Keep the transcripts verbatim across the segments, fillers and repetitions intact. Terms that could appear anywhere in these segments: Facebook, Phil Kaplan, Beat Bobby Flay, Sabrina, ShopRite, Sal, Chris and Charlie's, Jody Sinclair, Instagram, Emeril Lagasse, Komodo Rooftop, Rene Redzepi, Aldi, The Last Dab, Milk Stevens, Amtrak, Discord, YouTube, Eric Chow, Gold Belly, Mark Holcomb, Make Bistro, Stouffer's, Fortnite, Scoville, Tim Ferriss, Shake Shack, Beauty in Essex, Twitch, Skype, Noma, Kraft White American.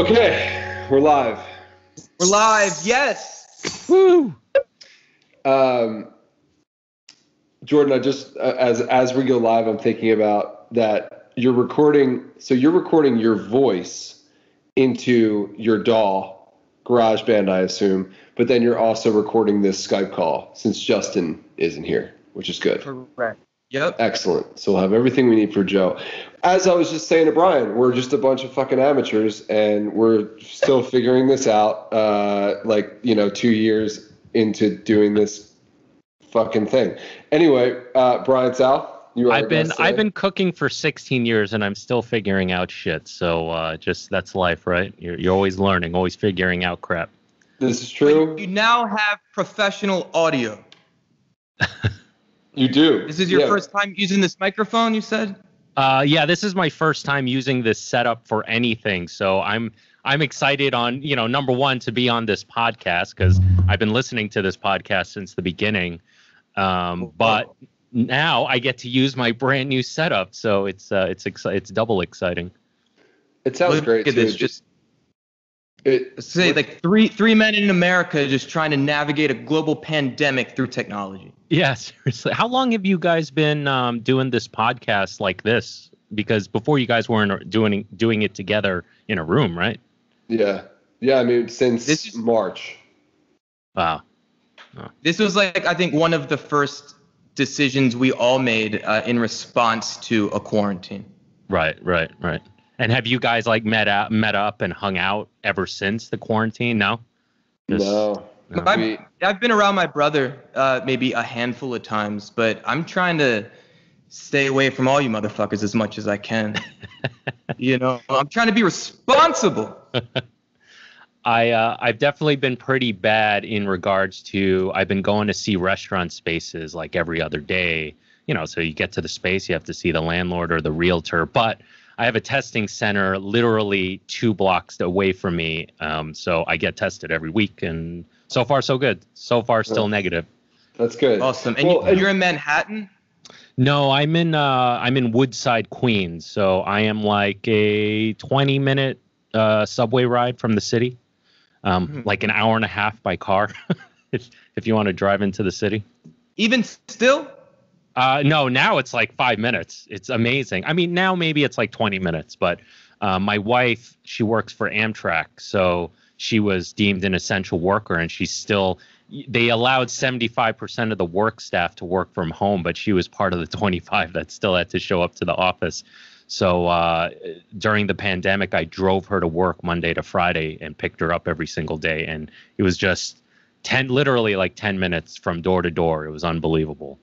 Okay, we're live. We're live, yes. Woo. Um, Jordan, I just uh, as as we go live, I'm thinking about that you're recording. So you're recording your voice into your D A W, GarageBand, I assume, but then you're also recording this Skype call since Justin isn't here, which is good. Correct. Yep. Excellent. So we'll have everything we need for Joe. As I was just saying to Brian, we're just a bunch of fucking amateurs, and we're still figuring this out, uh, like, you know, two years into doing this fucking thing. Anyway, uh, Brian Tsao, you are I've been I've been cooking for sixteen years, and I'm still figuring out shit. So uh, just that's life, right? You're, you're always learning, always figuring out crap. This is true. You now have professional audio. You do. This is your yeah. first time using this microphone, you said? Uh, yeah, this is my first time using this setup for anything. So I'm I'm excited on, you know, number one, to be on this podcast because I've been listening to this podcast since the beginning. Um, but now I get to use my brand new setup. So it's uh, it's exci- it's double exciting. It sounds Look great. At too. This. Just it, say like three three men in America just trying to navigate a global pandemic through technology. Yeah, seriously. How long have you guys been um, doing this podcast like this? Because before you guys weren't doing doing it together in a room, right? Yeah. Yeah, I mean, since this is, March. Wow. Oh. This was like, I think, one of the first decisions we all made uh, in response to a quarantine. Right, right, right. And have you guys like met up, met up and hung out ever since the quarantine? No? Just, no. No. I've, I've been around my brother uh, maybe a handful of times, but I'm trying to stay away from all you motherfuckers as much as I can. You know, I'm trying to be responsible. I, uh, I've definitely been pretty bad in regards to I've been going to see restaurant spaces like every other day. You know, so you get to the space, you have to see the landlord or the realtor. But I have a testing center literally two blocks away from me. Um, so I get tested every week and... So far, so good. So far, still negative. That's good. Awesome. And, well, you, and you're in Manhattan? No, I'm in uh, I'm in Woodside, Queens. So I am like a twenty minute uh, subway ride from the city, um, mm-hmm. like an hour and a half by car, if if you want to drive into the city. Even still? Uh, no, now it's like five minutes. It's amazing. I mean, now maybe it's like twenty minutes, but uh, my wife, she works for Amtrak, so. She was deemed an essential worker, and she's still, they allowed seventy-five percent of the work staff to work from home, but she was part of the twenty-five that still had to show up to the office. So uh, during the pandemic, I drove her to work Monday to Friday and picked her up every single day. And it was just ten, literally like ten minutes from door to door. It was unbelievable.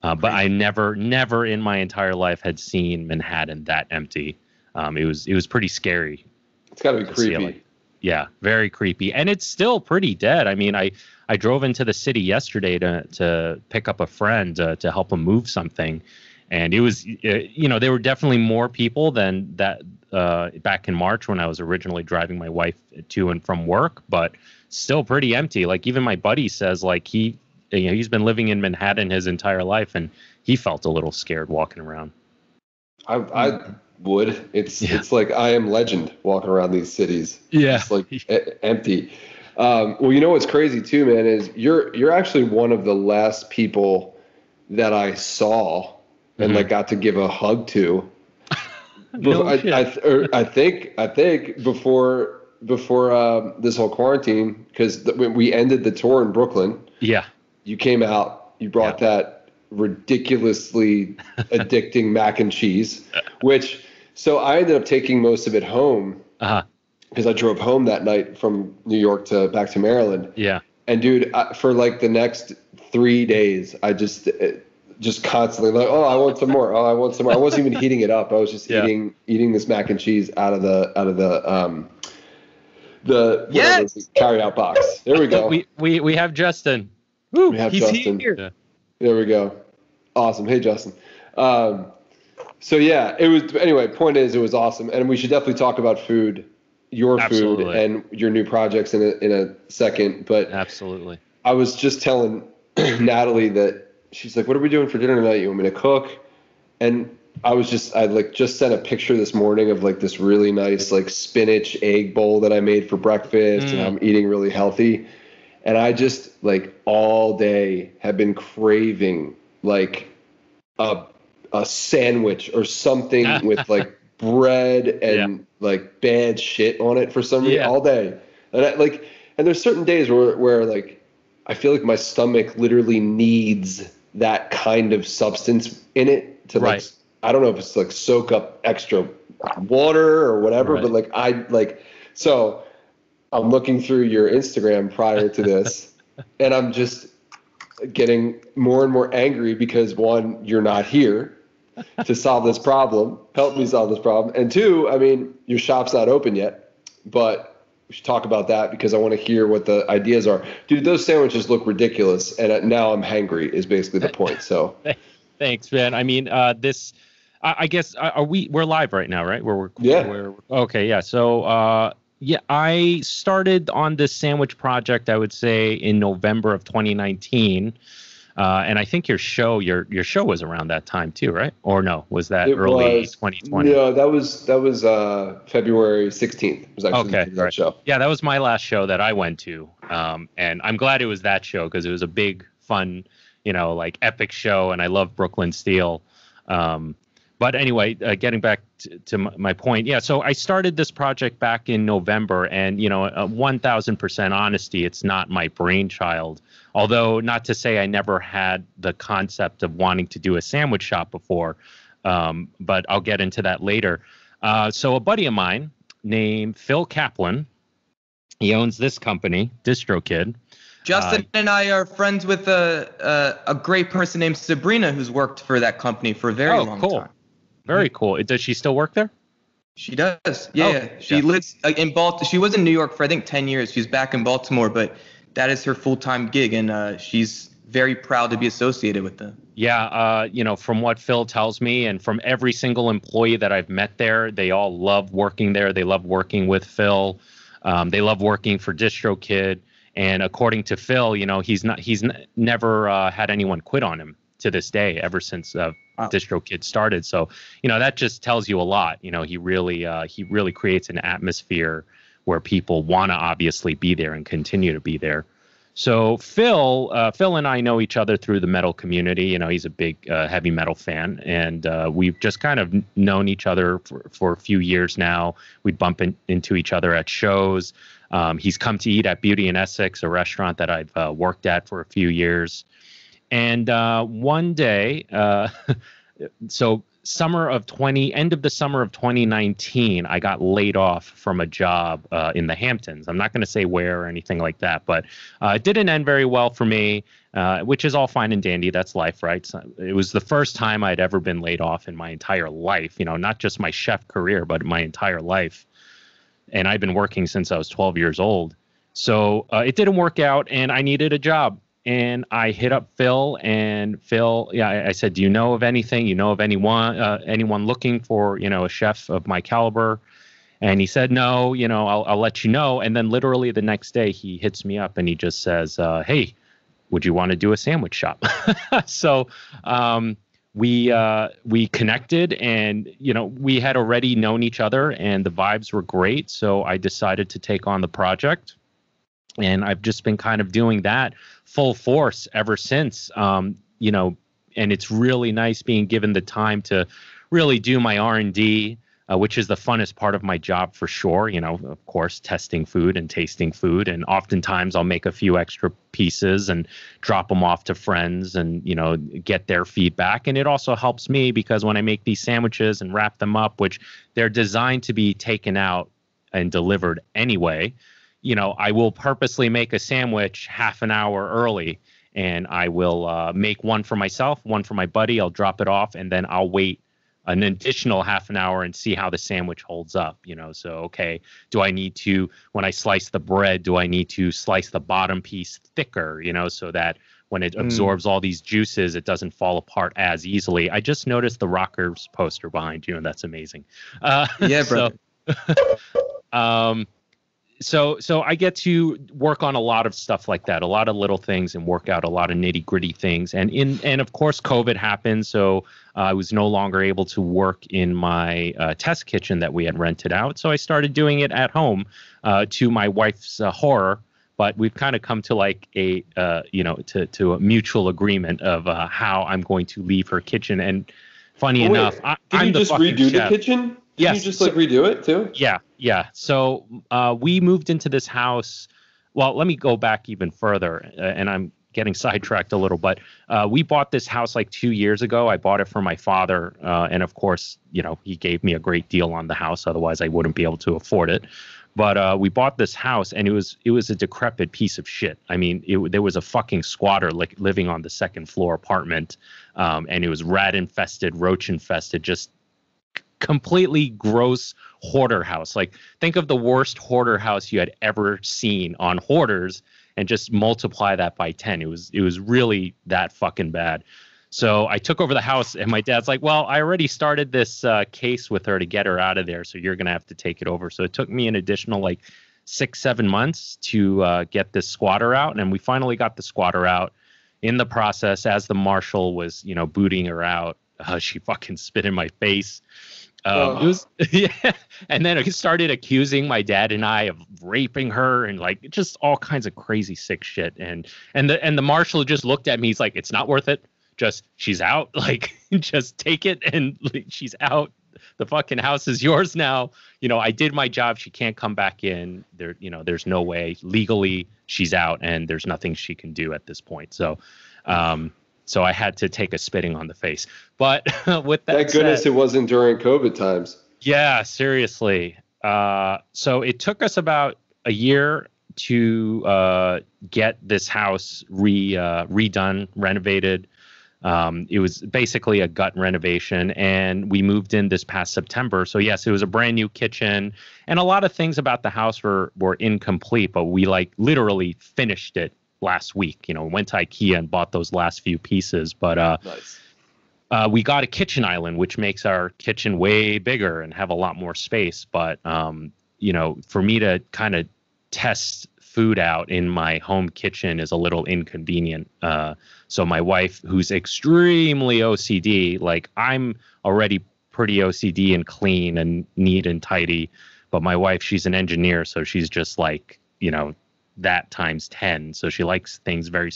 Uh, but I never, never in my entire life had seen Manhattan that empty. Um, it was, it was pretty scary. It's gotta be creepy. Yeah, very creepy. And it's still pretty dead. I mean, I, I drove into the city yesterday to to pick up a friend uh, to help him move something. And it was, you know, there were definitely more people than that uh, back in March when I was originally driving my wife to and from work, but still pretty empty. Like even my buddy says, like he, you know, he's been living in Manhattan his entire life and he felt a little scared walking around. I, I would. It's yeah. it's like I Am Legend walking around these cities. Yeah, it's like e- empty. Um, well, you know what's crazy too, man, is you're you're actually one of the last people that I saw and mm-hmm. like got to give a hug to. no I, shit. I, or I think I think before before um, this whole quarantine, because th- when we ended the tour in Brooklyn, yeah, you came out, you brought yeah. that. ridiculously addicting mac and cheese, which so I ended up taking most of it home because uh-huh. I drove home that night from New York to back to Maryland. Yeah, and dude, I, for like the next three days, I just it, just constantly like, oh, I want some more. Oh, I want some more. I wasn't even heating it up. I was just yeah. eating eating this mac and cheese out of the out of the um the yes the carry out box. There we go. we we we have Justin. Woo, we have he's Justin. Here. Yeah. There we go. Awesome. Hey, Justin. Um, so, yeah, it was – anyway, point is it was awesome. And we should definitely talk about food, your Absolutely. food, and your new projects in a, in a second. But Absolutely. I was just telling Natalie that she's like, what are we doing for dinner tonight? You want me to cook? And I was just, I like just sent a picture this morning of like this really nice, like spinach egg bowl that I made for breakfast mm. and I'm eating really healthy. And I just like all day have been craving like a, a sandwich or something with like bread and yeah. like bad shit on it for some reason yeah. all day. And I, like, and there's certain days where, where like, I feel like my stomach literally needs that kind of substance in it to right. like, I don't know if it's like soak up extra water or whatever, right. but like I like, so I'm looking through your Instagram prior to this and I'm just getting more and more angry because one, you're not here to solve this problem, help me solve this problem. And two, I mean, your shop's not open yet, but we should talk about that because I want to hear what the ideas are. Dude, those sandwiches look ridiculous. And now I'm hangry is basically the point. So thanks, man. I mean, uh, this, I, I guess, are we, we're live right now, right? Where we're, yeah. Where, okay. Yeah. So, uh, yeah, I started on this sandwich project, I would say in November of twenty nineteen. Uh, and I think your show, your, your show was around that time too, right? Or no, was that it early was, twenty twenty? No, that was, that was, uh, February sixteenth was actually okay, that right. show. Yeah. That was my last show that I went to. Um, and I'm glad it was that show, cause it was a big fun, you know, like epic show. And I love Brooklyn Steel. Um, But anyway, uh, getting back t- to my point. Yeah, so I started this project back in November and, you know, uh, one thousand percent honesty, it's not my brainchild. Although not to say I never had the concept of wanting to do a sandwich shop before, um, but I'll get into that later. Uh, so a buddy of mine named Phil Kaplan, he owns this company, DistroKid. Justin uh, and I are friends with a, a a great person named Sabrina who's worked for that company for a very oh, long cool. time. Very cool. Does she still work there? She does. Yeah. Oh, yeah. She yeah. lives in Baltimore. She was in New York for, I think, ten years. She's back in Baltimore, but that is her full-time gig, and uh, she's very proud to be associated with them. Yeah. Uh, you know, from what Phil tells me and from every single employee that I've met there, they all love working there. They love working with Phil. Um, they love working for DistroKid. And according to Phil, you know, he's not he's n- never uh, had anyone quit on him to this day ever since uh, wow. DistroKid started. So, you know, that just tells you a lot. You know, he really uh, he really creates an atmosphere where people want to obviously be there and continue to be there. So Phil, uh, Phil and I know each other through the metal community. You know, he's a big uh, heavy metal fan, and uh, we've just kind of known each other for, for a few years now. We'd bump in, into each other at shows. Um, he's come to eat at Beauty in Essex, a restaurant that I've uh, worked at for a few years. And uh, one day, uh, so summer of twenty, end of the summer of twenty nineteen, I got laid off from a job uh, in the Hamptons. I'm not going to say where or anything like that, but uh, it didn't end very well for me, uh, which is all fine and dandy. That's life, right? So it was the first time I'd ever been laid off in my entire life, you know, not just my chef career, but my entire life. And I've been working since I was twelve years old. So uh, it didn't work out and I needed a job. And I hit up Phil and Phil, yeah, I, I said, do you know of anything? You know of anyone, uh, anyone looking for, you know, a chef of my caliber? And he said, no, you know, I'll, I'll let you know. And then literally the next day he hits me up and he just says, uh, hey, would you want to do a sandwich shop? so um, we uh, we connected and, you know, we had already known each other and the vibes were great. So I decided to take on the project. And I've just been kind of doing that full force ever since, um, you know, and it's really nice being given the time to really do my R and D, uh, which is the funnest part of my job for sure. You know, of course, testing food and tasting food. And oftentimes I'll make a few extra pieces and drop them off to friends and, you know, get their feedback. And it also helps me because when I make these sandwiches and wrap them up, which they're designed to be taken out and delivered anyway, you know, I will purposely make a sandwich half an hour early and I will uh, make one for myself, one for my buddy. I'll drop it off and then I'll wait an additional half an hour and see how the sandwich holds up, you know. So, okay, do I need to, when I slice the bread, do I need to slice the bottom piece thicker, you know, so that when it mm. absorbs all these juices, it doesn't fall apart as easily. I just noticed the Rockers poster behind you and that's amazing. Uh, yeah, brother. So, um, so so I get to work on a lot of stuff like that, a lot of little things, and work out a lot of nitty gritty things. And in and of course, COVID happened, so uh, I was no longer able to work in my uh, test kitchen that we had rented out. So I started doing it at home, uh, to my wife's uh, horror. But we've kind of come to like a uh, you know to to a mutual agreement of uh, how I'm going to leave her kitchen. And funny oh, enough, I, did I'm you the just redo chef. the kitchen? Yes. Did you just like redo it too? Yeah, yeah. So uh, we moved into this house. Well, let me go back even further, uh, and I'm getting sidetracked a little. But uh, we bought this house like two years ago. I bought it for my father, uh, and of course, you know, he gave me a great deal on the house. Otherwise, I wouldn't be able to afford it. But uh, we bought this house, and it was it was a decrepit piece of shit. I mean, it, there was a fucking squatter like living on the second floor apartment, um, and it was rat infested, roach infested, just completely gross hoarder house. Like, think of the worst hoarder house you had ever seen on Hoarders, and just multiply that by ten. It was it was really that fucking bad. So I took over the house, and my dad's like, well, I already started this uh, case with her to get her out of there, so you're going to have to take it over. So it took me an additional like six, seven months to uh, get this squatter out. And we finally got the squatter out. In the process, as the marshal was, you know, booting her out, uh, she fucking spit in my face. Um, it was, yeah. And then I started accusing my dad and I of raping her and like just all kinds of crazy sick shit. And and the, and the marshal just looked at me. He's like, it's not worth it. Just she's out, like just take it, and like, she's out. The fucking house is yours now. You know, I did my job. She can't come back in. There, you know, there's no way legally she's out, and there's nothing she can do at this point. So, um, so I had to take a spitting on the face. But with that, thank goodness it wasn't during COVID times. Yeah, seriously. Uh, so it took us about a year to uh, get this house re uh, redone, renovated. Um, it was basically a gut renovation, and we moved in this past September. So yes, it was a brand new kitchen, and a lot of things about the house were, were incomplete, but we like literally finished it last week, you know, went to IKEA and bought those last few pieces, but, uh, nice. uh, we got a kitchen island, which makes our kitchen way bigger and have a lot more space. But, um, you know, for me to kind of test food out in my home kitchen is a little inconvenient. Uh, so my wife, who's extremely O C D, like I'm already pretty O C D and clean and neat and tidy, but my wife, she's an engineer. So she's just like, you know, that times ten. So she likes things very,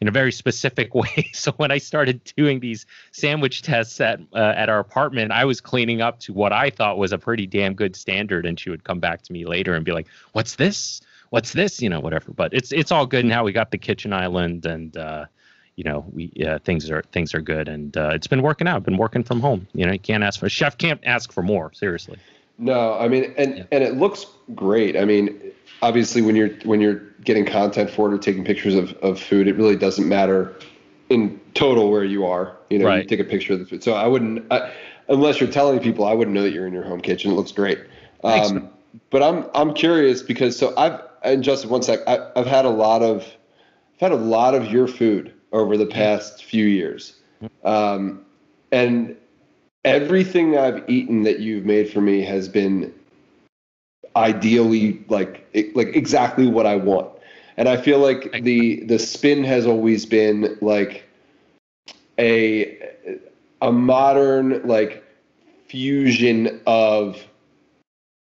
in a very specific way. So when I started doing these sandwich tests at, uh, at our apartment, I was cleaning up to what I thought was a pretty damn good standard. And she would come back to me later and be like, what's this? What's this? You know, whatever. But it's it's all good now. We got the kitchen island, and uh, you know, we uh, things are things are good, and uh, it's been working out. I've been working from home. You know, you can't ask for a chef can't ask for more. Seriously. No, I mean, and yeah. and it looks great. I mean, obviously, when you're when you're getting content for it or taking pictures of, of food, it really doesn't matter in total where you are. You know, right. You take a picture of the food. So I wouldn't, I, unless you're telling people, I wouldn't know that you're in your home kitchen. It looks great. Thanks, um, but I'm I'm curious because so I've. And Justin, one sec. I, I've had a lot of, I've had a lot of your food over the past few years, um, and everything I've eaten that you've made for me has been ideally like like exactly what I want. And I feel like the the spin has always been like a a modern like fusion of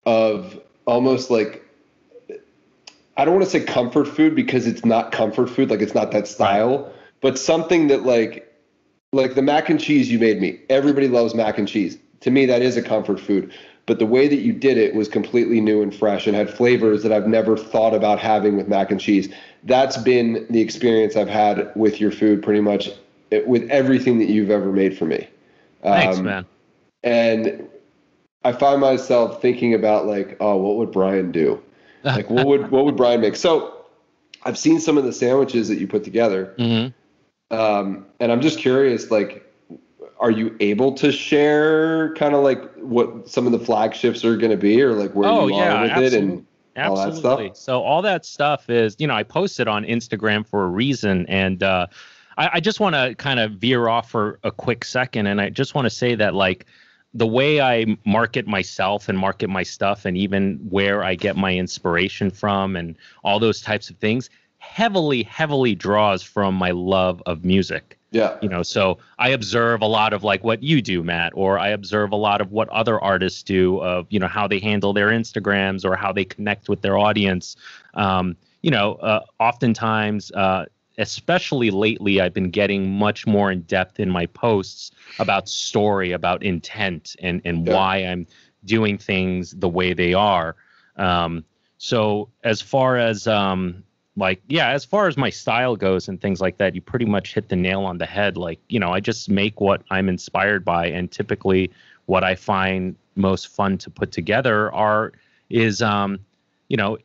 of almost like. I don't want to say comfort food because it's not comfort food. Like it's not that style, but something that like, like the mac and cheese you made me, everybody loves mac and cheese. To me, that is a comfort food, but the way that you did it was completely new and fresh and had flavors that I've never thought about having with mac and cheese. That's been the experience I've had with your food, pretty much with everything that you've ever made for me. Thanks, um, man. And I find myself thinking about like, oh, what would Brian do? Like what would what would Brian make? So I've seen some of the sandwiches that you put together, mm-hmm. um, and I'm just curious. Like, are you able to share kind of like what some of the flagships are going to be, or like where oh, you yeah, are with absolutely. it and all absolutely. that stuff? So all that stuff is, you know, I posted on Instagram for a reason, and uh, I, I just want to kind of veer off for a quick second, and I just want to say that like. the way I market myself and market my stuff, and even where I get my inspiration from and all those types of things, heavily, heavily draws from my love of music. Yeah. You know, so I observe a lot of like what you do, Matt, or I observe a lot of what other artists do of, you know, how they handle their Instagrams or how they connect with their audience. Um, you know, uh, oftentimes, uh, especially lately, I've been getting much more in depth in my posts about story, about intent, and, and yeah. why I'm doing things the way they are. Um, so as far as, um, like, yeah, as far as my style goes and things like that, you pretty much hit the nail on the head. Like, you know, I just make what I'm inspired by. And typically what I find most fun to put together are, is, um, you know,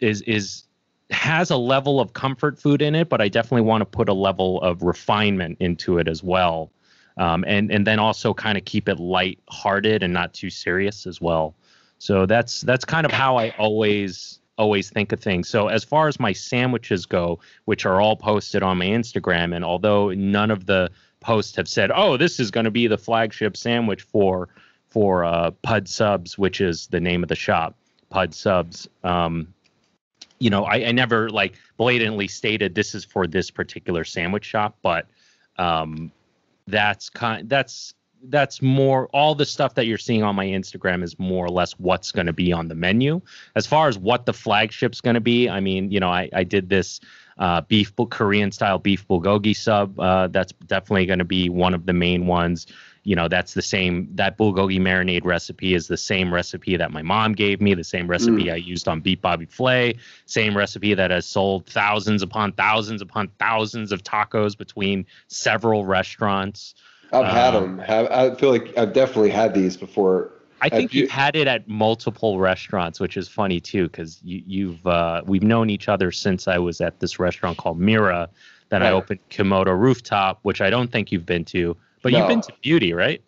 is, is, has a level of comfort food in it, but I definitely want to put a level of refinement into it as well. Um, and, and then also kind of keep it light-hearted and not too serious as well. So that's, that's kind of how I always, always think of things. So as far as my sandwiches go, which are all posted on my Instagram, and although none of the posts have said, oh, this is going to be the flagship sandwich for, for, uh, Pud Subs, which is the name of the shop, Pud Subs, um, you know, I, I never like blatantly stated this is for this particular sandwich shop, but um, that's kind that's that's more all the stuff that you're seeing on my Instagram is more or less what's going to be on the menu. As far as what the flagship's going to be, I mean, you know, I, I did this uh, beef Korean style beef bulgogi sub. Uh, that's definitely going to be one of the main ones. You know, that's the same, that bulgogi marinade recipe is the same recipe that my mom gave me, the same recipe mm. I used on Beat Bobby Flay, same recipe that has sold thousands upon thousands upon thousands of tacos between several restaurants. I've um, had them. I feel like I've definitely had these before. I think you, you've had it at multiple restaurants, which is funny too, because you, you've, uh, we've known each other since I was at this restaurant called Mira, that right. I opened Komodo Rooftop, which I don't think you've been to. But no. You've been to Beauty, right?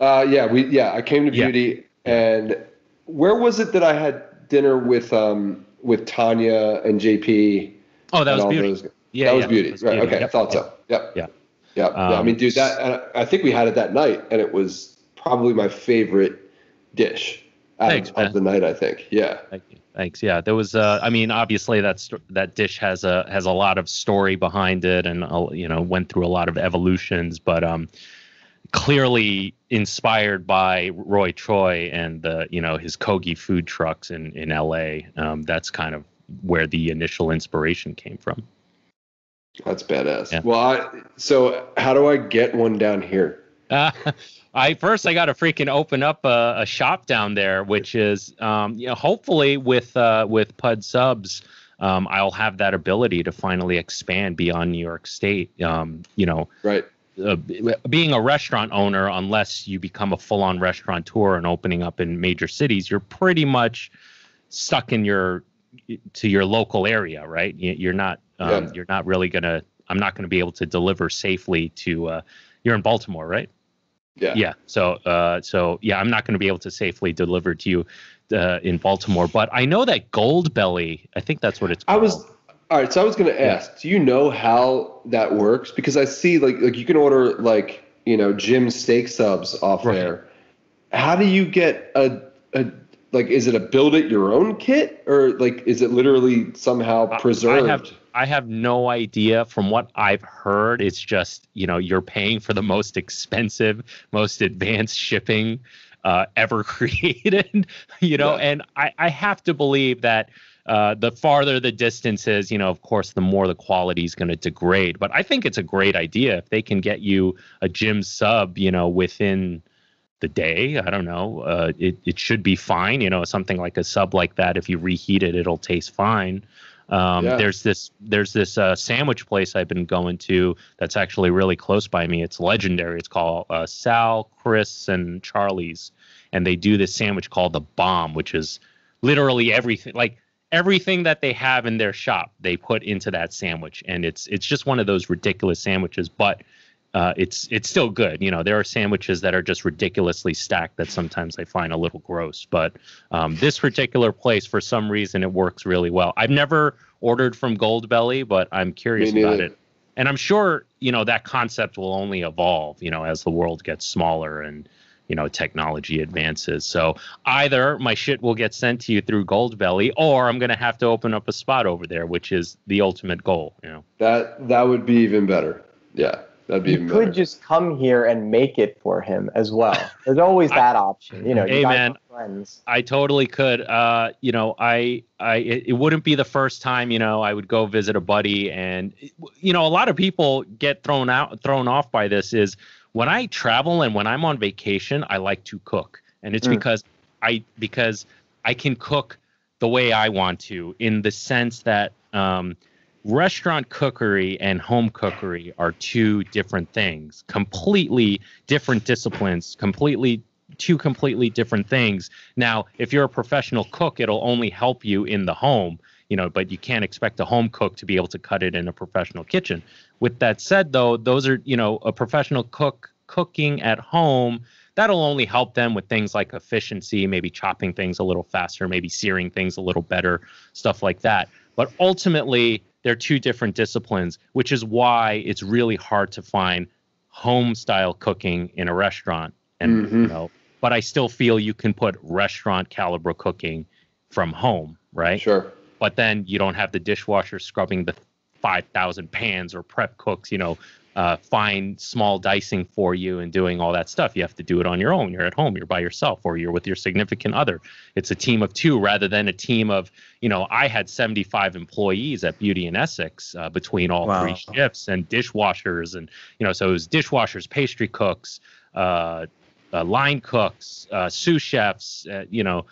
Uh, yeah, we yeah. I came to Beauty, yeah. And where was it that I had dinner with um with Tanya and J P? Oh, that was Beauty. Those. Yeah, that yeah, was Beauty. Was right. Beauty. Okay, yep. I thought so. Yep. Yeah. Yeah. Um, yeah. I mean, dude, that I think we had it that night, and it was probably my favorite dish out thanks, of, of the night. I think. Yeah. Thank you. Thanks. Yeah, there was. Uh, I mean, obviously that that dish has a has a lot of story behind it, and you know went through a lot of evolutions. But um, clearly inspired by Roy Choi and the you know his Kogi food trucks in in L A. Um, that's kind of where the initial inspiration came from. That's badass. Yeah. Well, I, so how do I get one down here? Uh, I first I got to freaking open up a, a shop down there, which is, um, you know, hopefully with uh, with Pud Subs, um, I'll have that ability to finally expand beyond New York State. Um, you know, right. Uh, being a restaurant owner, unless you become a full on restaurateur and opening up in major cities, you're pretty much stuck in your to your local area. Right. You're not um, yeah. you're not really going to I'm not going to be able to deliver safely to uh, you're in Baltimore, right? Yeah. Yeah. So, uh, so yeah, I'm not going to be able to safely deliver to you uh, in Baltimore, but I know that Gold Belly. I think that's what it's called. I was all right. So I was going to ask, yeah. do you know how that works? Because I see like like you can order like you know Jim steak subs off right. there. How do you get a a like? Is it a build it your own kit or like is it literally somehow I, preserved? I have, I have no idea. From what I've heard, it's just, you know, you're paying for the most expensive, most advanced shipping uh, ever created, you know, yeah. and I, I have to believe that uh, the farther the distance is, you know, of course, the more the quality is going to degrade. But I think it's a great idea if they can get you a gym sub, you know, within the day. I don't know. Uh, it, it should be fine. You know, something like a sub like that, if you reheat it, it'll taste fine. Um, yeah. There's this there's this uh, sandwich place I've been going to that's actually really close by me. It's legendary. It's called uh, Sal, Chris, and Charlie's. And they do this sandwich called The Bomb, which is literally everything like everything that they have in their shop. They put into that sandwich. And it's it's just one of those ridiculous sandwiches. But uh, it's it's still good. You know, there are sandwiches that are just ridiculously stacked that sometimes I find a little gross. But um, this particular place, for some reason, it works really well. I've never ordered from Gold Belly, but I'm curious about it. And I'm sure, you know, that concept will only evolve, you know, as the world gets smaller and you know, technology advances. So either my shit will get sent to you through Gold Belly, or I'm going to have to open up a spot over there, which is the ultimate goal. You know, that that would be even better. Yeah, that'd be. You even could better. Just come here and make it for him as well. There's always I, that option. You know, hey, you guys man, are friends. I totally could. Uh, you know, I I it, it wouldn't be the first time. You know, I would go visit a buddy, and you know, a lot of people get thrown out, thrown off by this is. When I travel and when I'm on vacation, I like to cook. And it's mm. because I because I can cook the way I want to, in the sense that um, restaurant cookery and home cookery are two different things, completely different disciplines, completely two completely different things. Now, if you're a professional cook, it'll only help you in the home, you know, but you can't expect a home cook to be able to cut it in a professional kitchen. With that said, though, those are, you know, a professional cook cooking at home, that'll only help them with things like efficiency, maybe chopping things a little faster, maybe searing things a little better, stuff like that. But ultimately, they're two different disciplines, which is why it's really hard to find home style cooking in a restaurant. And, mm-hmm. you know, but I still feel you can put restaurant caliber cooking from home, right? Sure. But then you don't have the dishwasher scrubbing the five thousand pans, or prep cooks, you know, uh, fine small dicing for you and doing all that stuff. You have to do it on your own. You're at home, you're by yourself, or you're with your significant other. It's a team of two rather than a team of, you know, I had seventy-five employees at Beauty in Essex uh, between all wow. three shifts, and dishwashers. And, you know, so it was dishwashers, pastry cooks, uh, uh, line cooks, uh, sous chefs, uh, you know,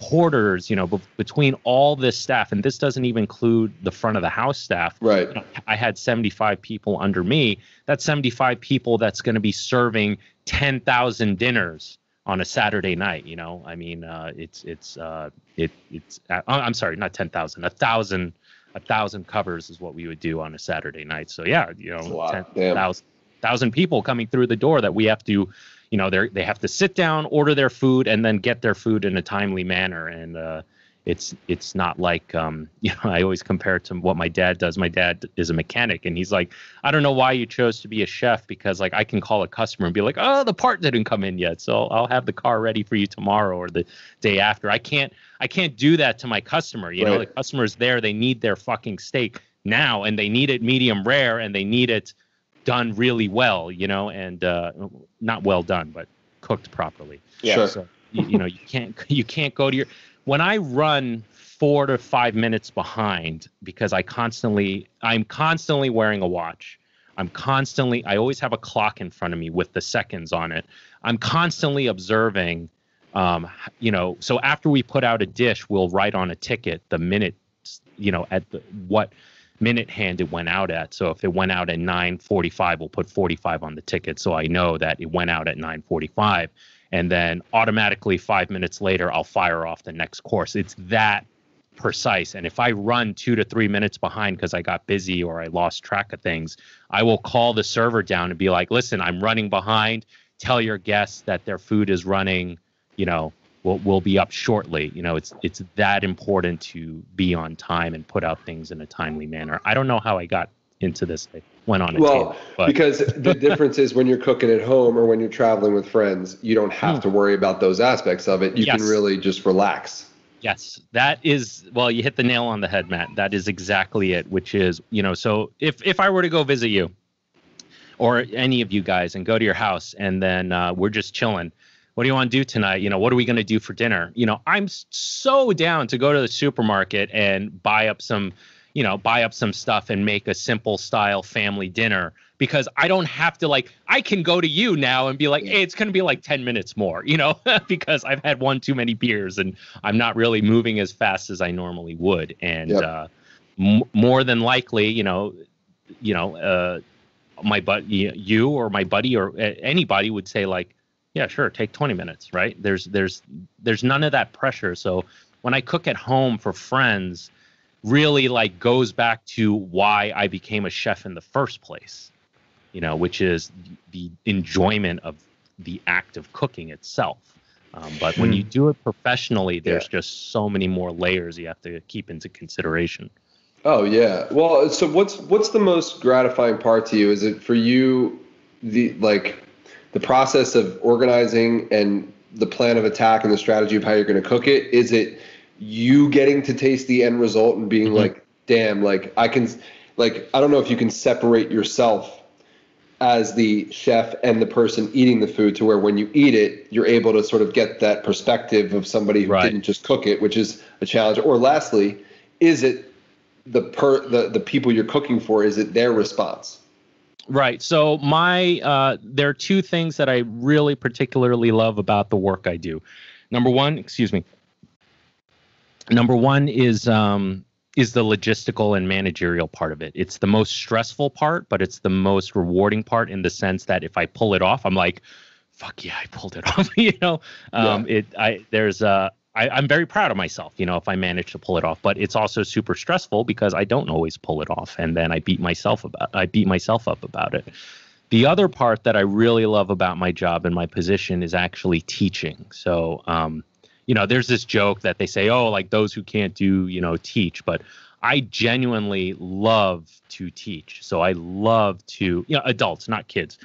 porters, you know, b- between all this staff, and this doesn't even include the front of the house staff. Right. You know, I had seventy-five people under me. That's seventy-five people that's going to be serving ten thousand dinners on a Saturday night. You know, I mean, uh, it's it's uh, it it's. Uh, I'm sorry, not ten thousand, a thousand, a thousand covers is what we would do on a Saturday night. So yeah, you know, ten thousand people coming through the door that we have to. You know, they they have to sit down, order their food, and then get their food in a timely manner. And uh, it's it's not like, um, you know, I always compare it to what my dad does. My dad is a mechanic, and he's like, I don't know why you chose to be a chef, because, like, I can call a customer and be like, oh, the part didn't come in yet, so I'll have the car ready for you tomorrow or the day after. I can't I can't do that to my customer. You right. know, the customer's there. They need their fucking steak now, and they need it medium rare, and they need it done really well, you know, and uh, not well done, but cooked properly. Yeah. Sure. So, you, you know, you can't you can't go to your. When I run four to five minutes behind, because I constantly I'm constantly wearing a watch. I'm constantly I always have a clock in front of me with the seconds on it. I'm constantly observing, um, you know. So after we put out a dish, we'll write on a ticket the minute, you know, at the, what. minute hand it went out at. So if it went out at nine forty-five, we'll put forty-five on the ticket, so I know that it went out at nine forty-five, and then automatically five minutes later I'll fire off the next course. It's that precise. And if I run two to three minutes behind because I got busy or I lost track of things, I will call the server down and be like, listen, I'm running behind, tell your guests that their food is running, you know, We'll, we'll be up shortly. You know, it's it's that important to be on time and put out things in a timely manner. I don't know how I got into this. I went on a well, table, because the difference is when you're cooking at home or when you're traveling with friends, you don't have mm. to worry about those aspects of it. You yes. can really just relax. Yes, that is, well, you hit the nail on the head, Matt. That is exactly it, which is, you know, so if, if I were to go visit you or any of you guys and go to your house, and then uh, we're just chilling. What do you want to do tonight? You know, what are we going to do for dinner? You know, I'm so down to go to the supermarket and buy up some, you know, buy up some stuff and make a simple style family dinner, because I don't have to, like, I can go to you now and be like, hey, it's going to be like ten minutes more, you know, because I've had one too many beers and I'm not really moving as fast as I normally would. And yep. uh, m- more than likely, you know, you know, uh, my buddy, you or my buddy or anybody would say, like, yeah, sure, take twenty minutes, right? There's there's there's none of that pressure. So when I cook at home for friends, really, like, goes back to why I became a chef in the first place, you know, which is the enjoyment of the act of cooking itself. Um, but when you do it professionally, there's yeah. just so many more layers you have to keep into consideration. Oh, yeah. Well, so what's what's the most gratifying part to you? Is it for you, the, like... the process of organizing and the plan of attack and the strategy of how you're going to cook it? Is it you getting to taste the end result and being mm-hmm. like, damn, like I can, like, I don't know if you can separate yourself as the chef and the person eating the food to where when you eat it, you're able to sort of get that perspective of somebody who right. didn't just cook it, which is a challenge. Or lastly, is it the per the, the people you're cooking for, is it their response? Right. So my uh, there are two things that I really particularly love about the work I do. Number one, excuse me. Number one is um, is the logistical and managerial part of it. It's the most stressful part, but it's the most rewarding part in the sense that if I pull it off, I'm like, fuck yeah, I pulled it off. you know, um, yeah. it. I there's a. I, I'm very proud of myself, you know, if I manage to pull it off. But it's also super stressful because I don't always pull it off, and then I beat myself about I beat myself up about it. The other part that I really love about my job and my position is actually teaching. So, um, you know, there's this joke that they say, oh, like those who can't do, you know, teach. But I genuinely love to teach. So I love to, you know, adults, not kids.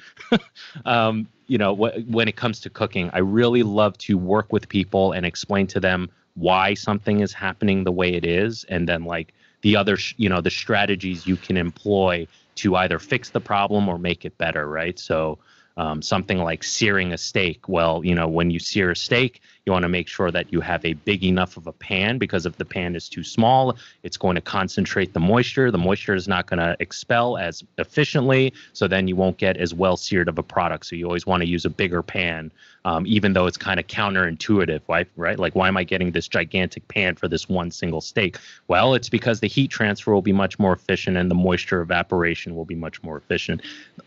um, you know, wh- when it comes to cooking, I really love to work with people and explain to them why something is happening the way it is. And then like the other, sh- you know, the strategies you can employ to either fix the problem or make it better. Right. So um, something like searing a steak. Well, you know, when you sear a steak, you want to make sure that you have a big enough of a pan, because if the pan is too small, it's going to concentrate the moisture. The moisture is not going to expel as efficiently, so then you won't get as well seared of a product. So you always want to use a bigger pan, um, even though it's kind of counterintuitive, right? right? Like, why am I getting this gigantic pan for this one single steak? Well, it's because the heat transfer will be much more efficient and the moisture evaporation will be much more efficient.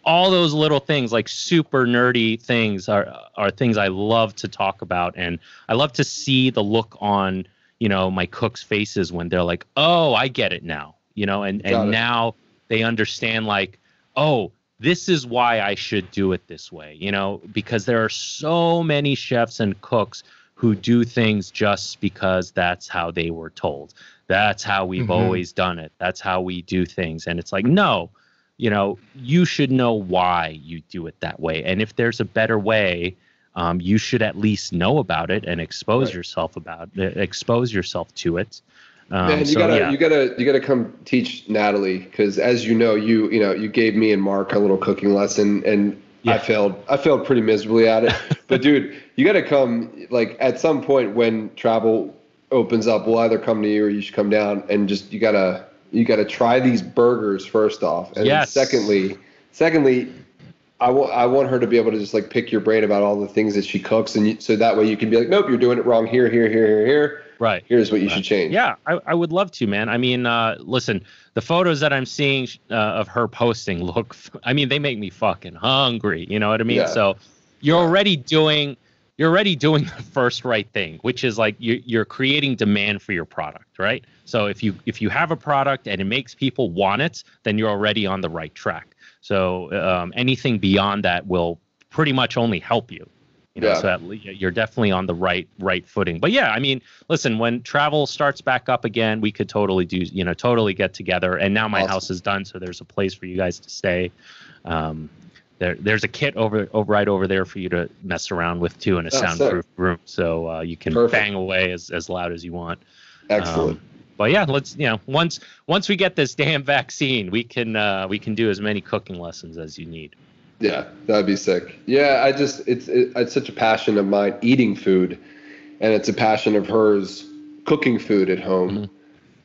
All those little things, like super nerdy things, are, are things I love to talk about, and I love to see the look on, you know, my cooks' faces when they're like, oh, I get it now, you know, and, and now they understand like, oh, this is why I should do it this way, you know, because there are so many chefs and cooks who do things just because that's how they were told. That's how we've mm-hmm. always done it. That's how we do things. And it's like, no, you know, you should know why you do it that way. And if there's a better way, Um, you should at least know about it and expose right. yourself about uh, expose yourself to it. Um, Man, you so, gotta, yeah. you gotta, you gotta come teach Natalie, because as you know, you you know, you gave me and Mark a little cooking lesson, and yeah. I failed. I failed pretty miserably at it. But dude, you gotta come. Like at some point when travel opens up, we'll either come to you or you should come down, and just you gotta you gotta try these burgers first off, and yes. secondly, secondly. I want I want her to be able to just like pick your brain about all the things that she cooks, and you, so that way you can be like, nope, you're doing it wrong here, here, here, here, here. Right. Here's what you right. should change. Yeah, I, I would love to, man. I mean, uh, listen, the photos that I'm seeing uh, of her posting look, I mean, they make me fucking hungry. You know what I mean? Yeah. So you're yeah. already doing you're already doing the first right thing, which is like you're, you're creating demand for your product, right? So if you if you have a product and it makes people want it, then you're already on the right track. So um, anything beyond that will pretty much only help you, you know, yeah. so that you're definitely on the right right footing. But yeah, I mean, listen, when travel starts back up again, we could totally do, you know, totally get together. And now my awesome. house is done, so there's a place for you guys to stay. Um, there, there's a kit over, over right over there for you to mess around with too, in a oh, soundproof sick. room, so uh, you can Perfect. bang away as, as loud as you want. Excellent. Um, But yeah, let's, you know, once once we get this damn vaccine, we can uh, we can do as many cooking lessons as you need. Yeah, that'd be sick. Yeah, I just it's it, it's such a passion of mine eating food, and it's a passion of hers cooking food at home. Mm-hmm.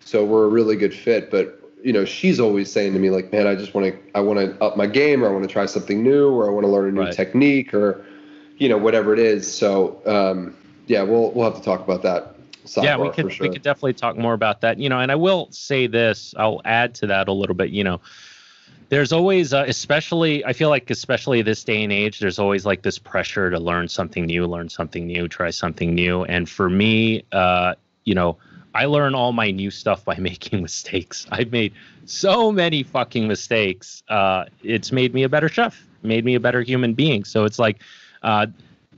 So we're a really good fit. But you know, she's always saying to me like, man, I just want to I want to up my game, or I want to try something new, or I want to learn a new right. technique, or you know, whatever it is. So um, yeah, we'll we'll have to talk about that. Yeah, we could sure. we could definitely talk more about that, you know, and I will say this, I'll add to that a little bit, you know, there's always, uh, especially, I feel like, especially this day and age, there's always like this pressure to learn something new, learn something new, try something new. And for me, uh, you know, I learn all my new stuff by making mistakes. I've made so many fucking mistakes. Uh, it's made me a better chef, made me a better human being. So it's like, uh,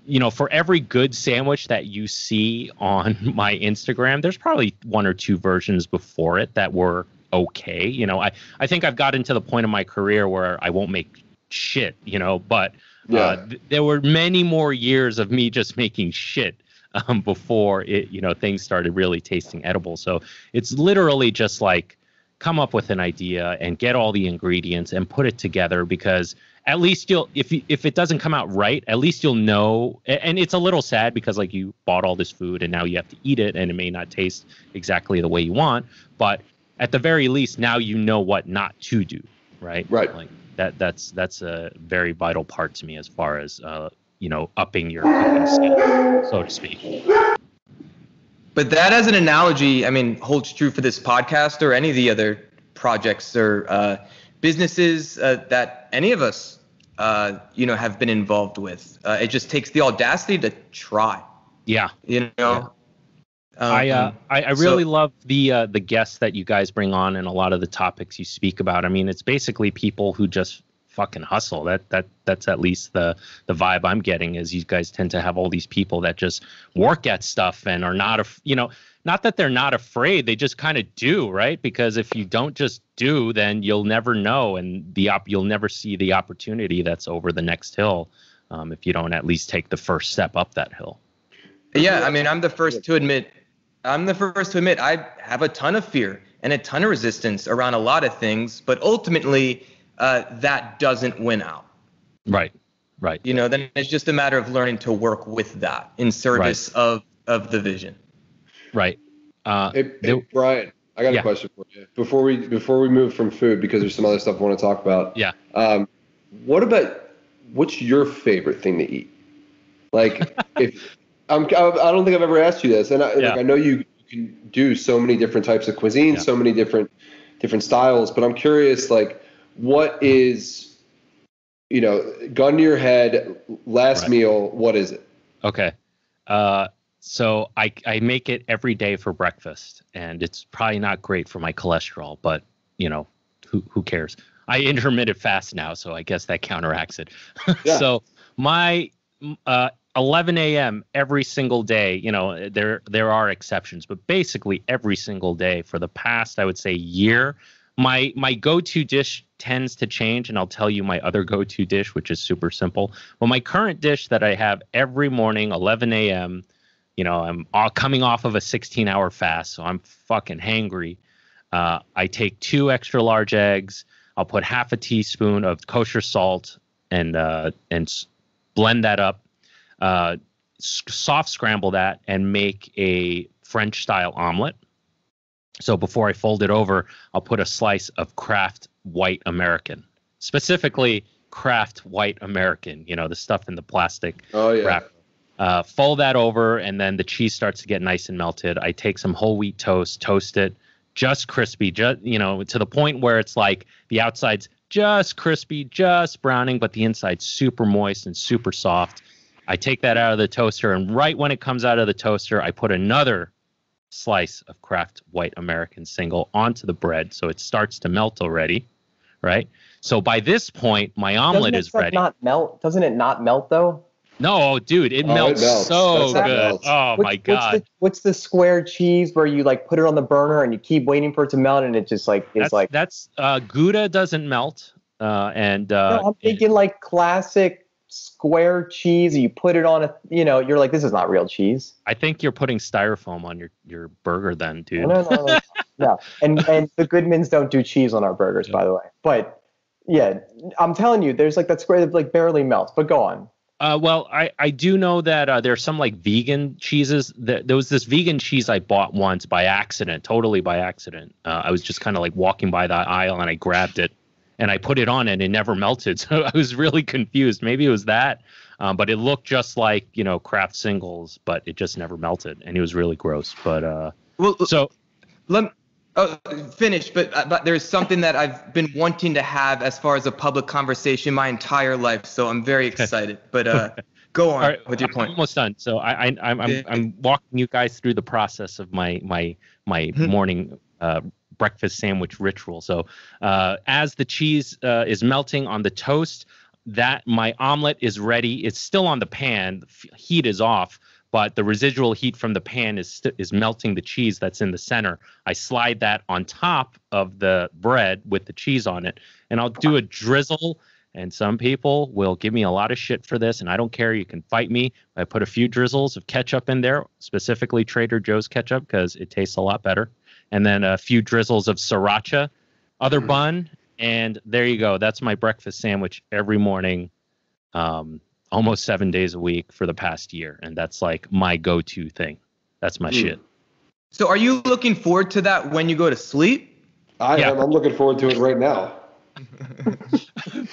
you know, for every good sandwich that you see on my Instagram, there's probably one or two versions before it that were okay. You know, I, I think I've gotten to the point in my career where I won't make shit, you know, but Yeah. Uh, th- there were many more years of me just making shit um, before it, you know, things started really tasting edible. So it's literally just like come up with an idea and get all the ingredients and put it together, because at least you'll, if you, if it doesn't come out right, at least you'll know. And it's a little sad because like you bought all this food and now you have to eat it and it may not taste exactly the way you want, but at the very least now you know what not to do. Right. Right. Like that, that's, that's a very vital part to me as far as, uh, you know, upping your cooking skill, so to speak. But that as an analogy, I mean, holds true for this podcast or any of the other projects or uh, businesses uh, that any of us, uh, you know, have been involved with. Uh, it just takes the audacity to try. Yeah. You know? Yeah. Um, I, uh, I I really so, love the uh, the guests that you guys bring on and a lot of the topics you speak about. I mean, it's basically people who just fucking hustle. That that that's at least the the vibe I'm getting is you guys tend to have all these people that just work at stuff and are not, af- you know, not that they're not afraid. They just kind of do, right? Because if you don't just do, then you'll never know. And the op- you'll never see the opportunity that's over the next hill um, if you don't at least take the first step up that hill. Yeah, I mean, I'm the first to admit, I'm the first to admit I have a ton of fear and a ton of resistance around a lot of things, but ultimately, Uh, that doesn't win out. Right, right. You know, then it's just a matter of learning to work with that in service right. of, of the vision. Right. Uh, hey, they, hey, Brian, I got yeah. a question for you. Before we before we move from food, because there's some other stuff I want to talk about. Yeah. Um, what about, what's your favorite thing to eat? Like, if I'm, I don't think I've ever asked you this. And I, yeah. like, I know you can do so many different types of cuisine, yeah. so many different different styles, but I'm curious, like, what is, you know, gun to your head, last right. meal, what is it? Okay. Uh, so I, I make it every day for breakfast, and it's probably not great for my cholesterol, but, you know, who who cares? I intermittent fast now, so I guess that counteracts it. Yeah. So my uh, eleven a.m. every single day, you know, there there are exceptions, but basically every single day for the past, I would say, year, My my go-to dish tends to change, and I'll tell you my other go-to dish, which is super simple. Well, my current dish that I have every morning, eleven a.m., you know, I'm all coming off of a sixteen-hour fast, so I'm fucking hangry. Uh, I take two extra large eggs. I'll put half a teaspoon of kosher salt and uh, and blend that up, uh, soft scramble that, and make a French-style omelet. So before I fold it over, I'll put a slice of Kraft White American, specifically Kraft White American, you know, the stuff in the plastic oh, yeah. wrap. Uh, fold that over, and then the cheese starts to get nice and melted. I take some whole wheat toast, toast it, just crispy, just, you know, to the point where it's like the outside's just crispy, just browning, but the inside's super moist and super soft. I take that out of the toaster, and right when it comes out of the toaster, I put another slice of Kraft White American single onto the bread, so it starts to melt already, right? So by this point, my omelet is ready. Not melt? Doesn't it not melt though? No, dude, it, oh, melts, it melts so That's good. Oh what's, my god! What's the, what's the square cheese where you like put it on the burner and you keep waiting for it to melt and it just like is that's, like that's uh, Gouda doesn't melt, uh, and uh, no, I'm thinking it, like classic square cheese. You put it on a, you know, you're like, this is not real cheese. I think you're putting styrofoam on your your burger then, dude. No, no, no, no. no. And and the Goodmans don't do cheese on our burgers, yeah. by the way. But yeah, I'm telling you, there's like that square that like barely melts. But go on. Uh, well, I, I do know that uh, there's some like vegan cheeses. That, there was this vegan cheese I bought once by accident, totally by accident. Uh, I was just kind of like walking by the aisle and I grabbed it. And I put it on and it never melted. So I was really confused. Maybe it was that. Um, but it looked just like, you know, Kraft singles, but it just never melted. And it was really gross. But uh, well, so let me oh, finish. But, but there's something that I've been wanting to have as far as a public conversation my entire life. So I'm very excited. But uh, go on right, with your I'm point. I'm almost done. So I, I, I'm, I'm, I'm walking you guys through the process of my my my mm-hmm. morning uh breakfast sandwich ritual. So uh, as the cheese uh, is melting on the toast, that my omelet is ready. It's still on the pan. The f- heat is off, but the residual heat from the pan is st- is melting the cheese that's in the center. I slide that on top of the bread with the cheese on it, and I'll do a drizzle And some people will give me a lot of shit for this, and I don't care. You can fight me. I put a few drizzles of ketchup in there, specifically Trader Joe's ketchup, because it tastes a lot better. And then a few drizzles of sriracha, other bun, and there you go. That's my breakfast sandwich every morning, um, almost seven days a week for the past year. And that's like my go-to thing. That's my mm. shit. So are you looking forward to that when you go to sleep? I yeah. am. I'm looking forward to it right now.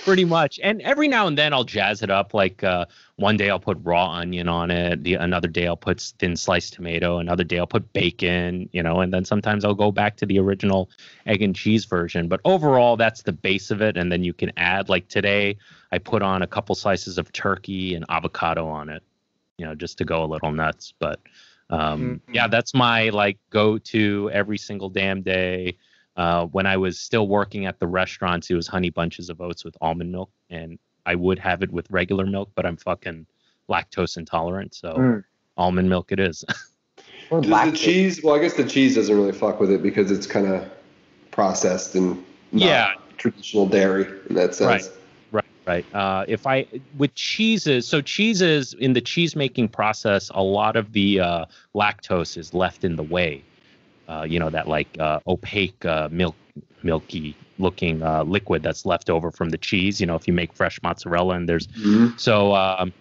Pretty much. And every now and then I'll jazz it up. Like uh, one day I'll put raw onion on it. The, another day I'll put thin sliced tomato. Another day I'll put bacon, you know, and then sometimes I'll go back to the original egg and cheese version. But overall, that's the base of it. And then you can add, like today, I put on a couple slices of turkey and avocado on it, you know, just to go a little nuts. But um, mm-hmm. yeah, that's my like go to every single damn day. Uh, when I was still working at the restaurants, it was honey bunches of oats with almond milk, and I would have it with regular milk, but I'm fucking lactose intolerant, so mm. almond milk it is. Does the cheese? Well, I guess the cheese doesn't really fuck with it because it's kind of processed and not yeah. traditional dairy in that sense. Right, right, right. Uh, if I with cheeses, so cheeses in the cheese making process, a lot of the uh, lactose is left in the way. Uh, you know, that like uh, opaque uh, milk, milky looking uh, liquid that's left over from the cheese. You know, if you make fresh mozzarella and there's mm-hmm. so um,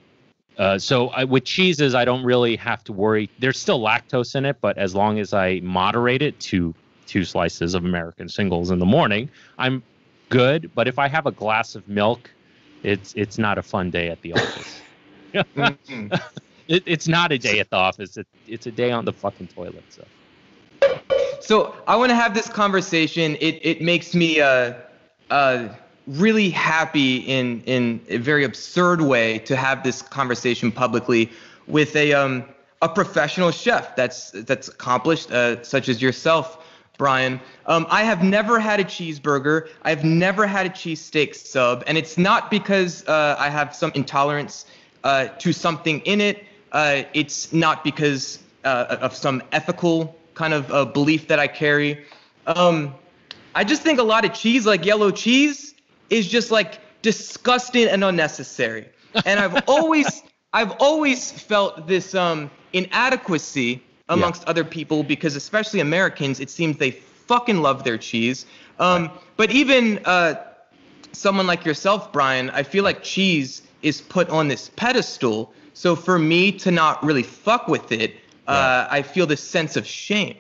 uh, so I, with cheeses, I don't really have to worry. There's still lactose in it, but as long as I moderate it to two slices of American singles in the morning, I'm good. But if I have a glass of milk, it's it's not a fun day at the office. mm-hmm. it, it's not a day at the office. It, it's a day on the fucking toilet. So. So I want to have this conversation. It it makes me uh, uh, really happy in in a very absurd way to have this conversation publicly with a um a professional chef that's that's accomplished, uh, such as yourself, Brian. Um, I have never had a cheeseburger. I've never had a cheesesteak sub, and it's not because uh, I have some intolerance uh, to something in it. Uh, it's not because uh, of some ethical kind of a belief that I carry. Um, I just think a lot of cheese, like yellow cheese, is just like disgusting and unnecessary. And I've always, I've always felt this um, inadequacy amongst yeah. other people because, especially Americans, it seems they fucking love their cheese. Um, but even uh, someone like yourself, Brian, I feel like cheese is put on this pedestal. So for me to not really fuck with it, Uh, I feel this sense of shame.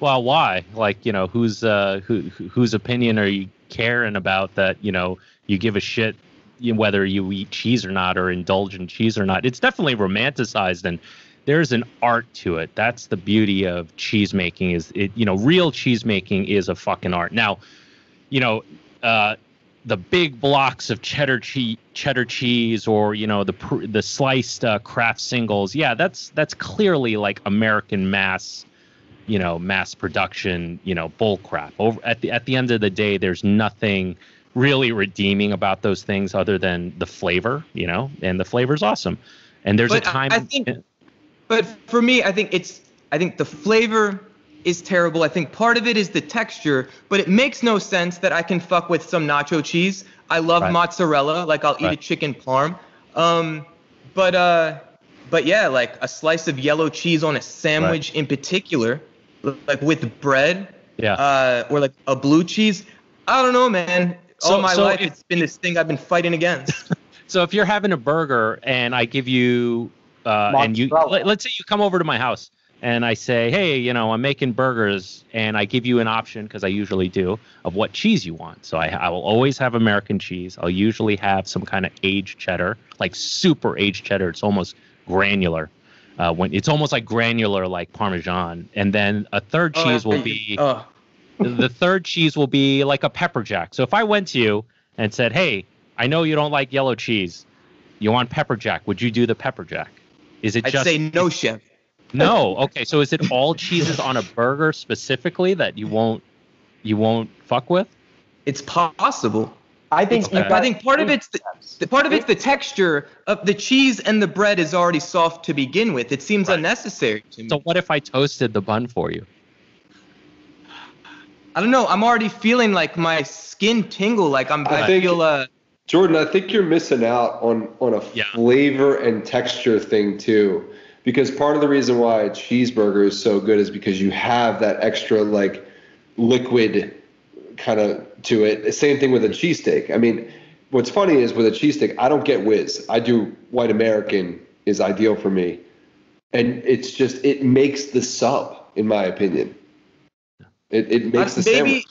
Well, why? Like, you know, whose uh, who, whose opinion are you caring about that, you know, you give a shit whether you eat cheese or not or indulge in cheese or not? It's definitely romanticized, and there's an art to it. That's the beauty of cheese making is, it, you know, real cheese making is a fucking art. Now, you know, uh, the big blocks of cheddar cheese, cheddar cheese, or you know the pr- the sliced uh, Kraft singles. Yeah, that's that's clearly like American mass, you know, mass production, you know, bull crap. Over at the at the end of the day, there's nothing really redeeming about those things other than the flavor, you know, and the flavor's awesome. And there's but a time. I think, but for me, I think it's I think the flavor is terrible. I think part of it is the texture, but it makes no sense that I can fuck with some nacho cheese. I love right. mozzarella, like I'll eat right. a chicken parm. Um, but uh, but yeah, like a slice of yellow cheese on a sandwich right. in particular, like with bread, yeah, uh, or like a blue cheese. I don't know, man. All so, my so life, if, it's been this thing I've been fighting against. So if you're having a burger and I give you, uh, mozzarella. and you let, let's say you come over to my house. And I say, hey, you know, I'm making burgers, and I give you an option, because I usually do, of what cheese you want. So I, I will always have American cheese. I'll usually have some kind of aged cheddar, like super aged cheddar. It's almost granular. Uh, when it's almost like granular, like Parmesan. And then a third oh, cheese will be oh. the third cheese will be like a pepper jack. So if I went to you and said, hey, I know you don't like yellow cheese. You want pepper jack? Would you do the pepper jack? Is it? I'd just say no, chef. No. Okay. So is it all cheeses on a burger specifically that you won't you won't fuck with? It's possible. I think okay. I think part of it's the, the part of it's the texture of the cheese, and the bread is already soft to begin with. It seems right. unnecessary to me. So what if I toasted the bun for you? I don't know. I'm already feeling like my skin tingle. Like I'm. I, I think, feel. Uh, Jordan, I think you're missing out on, on a yeah. flavor and texture thing too, because part of the reason why a cheeseburger is so good is because you have that extra like liquid kind of to it. Same thing with a cheesesteak. I mean, what's funny is with a cheesesteak, I don't get whiz. I do white American is ideal for me. And it's just, it makes the sub, in my opinion. It it makes the sandwich.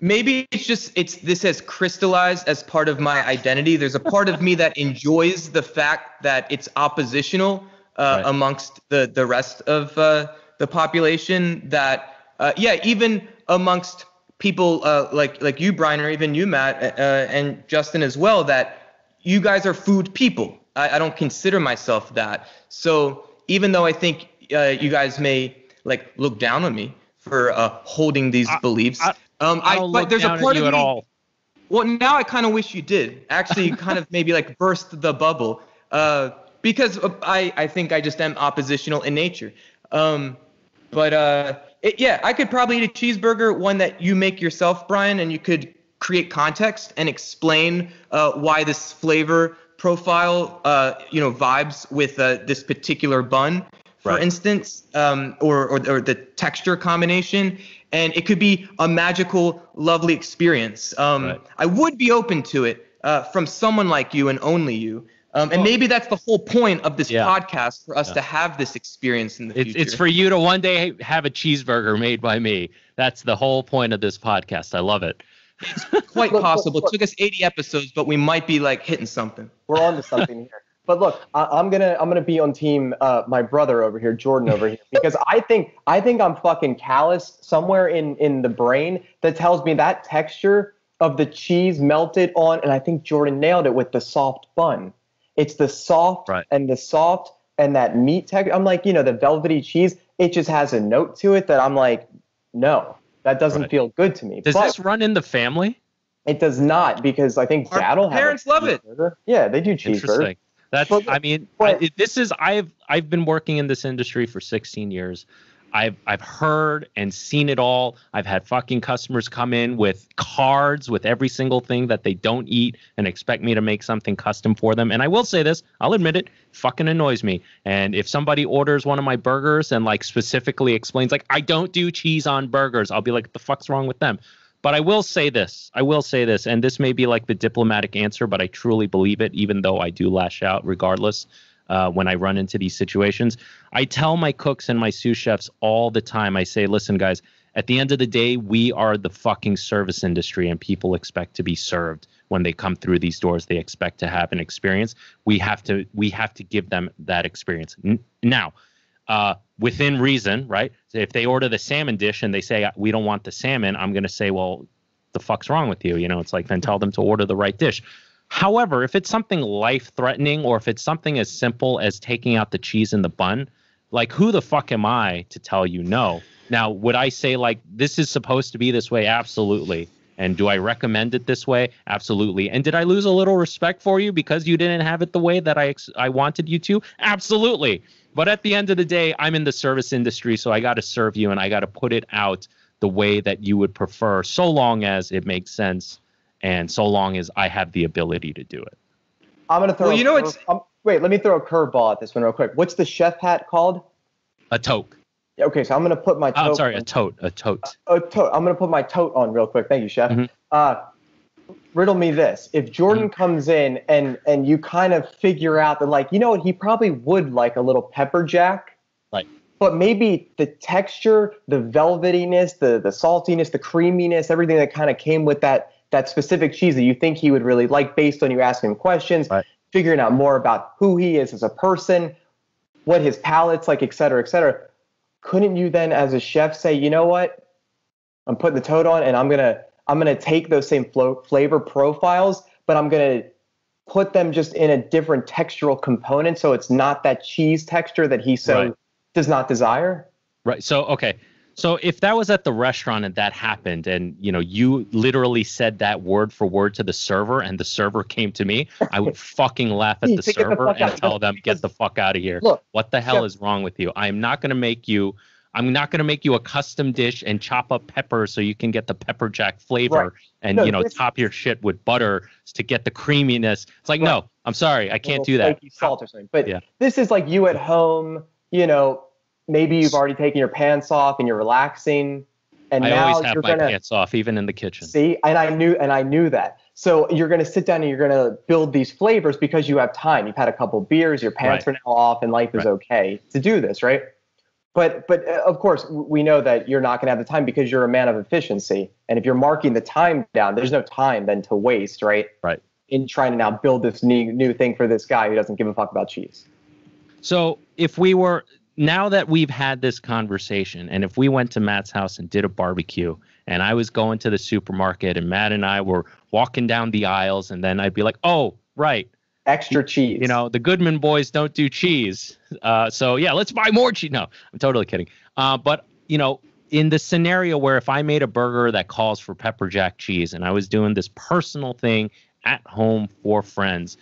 Maybe it's just, it's this has crystallized as part of my identity. There's a part of me that enjoys the fact that it's oppositional uh, right. amongst the, the rest of uh, the population that, uh, yeah, even amongst people uh, like, like you, Brian, or even you, Matt, uh, and Justin as well, that you guys are food people. I, I don't consider myself that. So even though I think uh, you guys may like look down on me for uh, holding these I, beliefs, I, Um, I, I don't but look there's down a part at you of me, at all. Well, now I kind of wish you did. Actually, kind of maybe like burst the bubble, uh, because I, I think I just am oppositional in nature. Um, but uh, it, yeah, I could probably eat a cheeseburger, one that you make yourself, Brian, and you could create context and explain uh, why this flavor profile, uh, you know, vibes with uh, this particular bun, for right. instance, um, or, or or the texture combination. And it could be a magical, lovely experience. Um, right. I would be open to it uh, from someone like you and only you. Um, and well, maybe that's the whole point of this yeah. podcast, for us yeah. to have this experience in the future. It's, it's for you to one day have a cheeseburger made by me. That's the whole point of this podcast. I love it. It's quite look, possible. Look, look. It took us eighty episodes, but we might be like hitting something. We're on to something here. But look, I, I'm gonna I'm gonna be on team uh, my brother over here, Jordan over here, because I think I think I'm fucking callous somewhere in in the brain that tells me that texture of the cheese melted on, and I think Jordan nailed it with the soft bun. It's the soft right. and the soft and that meat texture. I'm like, you know, the velvety cheese. It just has a note to it that I'm like, no, that doesn't right. feel good to me. Does but, this run in the family? It does not, because I think Our Dad'll parents have love it. Yeah, they do cheeseburger. That's, I mean, I, this is, I've, I've been working in this industry for sixteen years. I've, I've heard and seen it all. I've had fucking customers come in with cards with every single thing that they don't eat and expect me to make something custom for them. And I will say this, I'll admit it, fucking annoys me. And if somebody orders one of my burgers and like specifically explains, like, I don't do cheese on burgers, I'll be like, what the fuck's wrong with them? But I will say this, I will say this, and this may be like the diplomatic answer, but I truly believe it, even though I do lash out regardless uh, when I run into these situations. I tell my cooks and my sous chefs all the time, I say, listen, guys, at the end of the day, we are the fucking service industry, and people expect to be served. When they come through these doors, they expect to have an experience. We have to, we have to give them that experience. Now, uh, within reason, right? So if they order the salmon dish and they say, we don't want the salmon, I'm going to say, well, the fuck's wrong with you? You know, it's like, then tell them to order the right dish. However, if it's something life-threatening, or if it's something as simple as taking out the cheese in the bun, like, who the fuck am I to tell you no? Now, would I say, like, this is supposed to be this way? Absolutely. And do I recommend it this way? Absolutely. And did I lose a little respect for you because you didn't have it the way that I ex- I wanted you to? Absolutely. But at the end of the day, I'm in the service industry, so I got to serve you and I got to put it out the way that you would prefer, so long as it makes sense and so long as I have the ability to do it. I'm going to throw well, you know, it's um, wait, let me throw a curveball at this one real quick. What's the chef hat called? A toque. Okay, so I'm going to put my tote. Oh, I'm sorry, on. a tote, a tote. Uh, a tote. I'm going to put my tote on real quick. Thank you, Chef. Mm-hmm. Uh, riddle me this. If Jordan mm-hmm. comes in and and you kind of figure out that, like, you know what, he probably would like a little pepper jack. Right. But maybe the texture, the velvetiness, the, the saltiness, the creaminess, everything that kind of came with that that specific cheese that you think he would really like based on you asking him questions, right. figuring out more about who he is as a person, what his palate's like, et cetera, et cetera. Couldn't you then, as a chef, say, you know what, I'm putting the tote on, and I'm gonna I'm gonna take those same flo- flavor profiles, but I'm gonna put them just in a different textural component, so it's not that cheese texture that he so right. does not desire. Right. So okay. So if that was at the restaurant and that happened, and you know you literally said that word for word to the server, and the server came to me, I would fucking laugh at the server the and tell them, get the fuck out of here. Look, what the hell yeah. is wrong with you? I'm not going to make you. I'm not going to make you a custom dish and chop up pepper so you can get the pepper jack flavor right. and, no, you know, top your shit with butter to get the creaminess. It's like, right. no, I'm sorry. I can't do that. Salt or something. But yeah. this is like you at home, you know, maybe you've already taken your pants off and you're relaxing. And I now always have you're my gonna, pants off, even in the kitchen. See, and I knew, and I knew that. So you're going to sit down and you're going to build these flavors because you have time. You've had a couple of beers, your pants right. are now off, and life is right. okay to do this, right? But, but of course, we know that you're not going to have the time because you're a man of efficiency. And if you're marking the time down, there's no time then to waste, right? Right. In trying to now build this new, new thing for this guy who doesn't give a fuck about cheese. So if we were... Now that we've had this conversation, and if we went to Matt's house and did a barbecue, and I was going to the supermarket, and Matt and I were walking down the aisles, and then I'd be like, oh, right. Extra cheese. You know, the Goodman boys don't do cheese. Uh, so, yeah, let's buy more cheese. No, I'm totally kidding. Uh, but, you know, in the scenario where if I made a burger that calls for pepper jack cheese, and I was doing this personal thing at home for friends,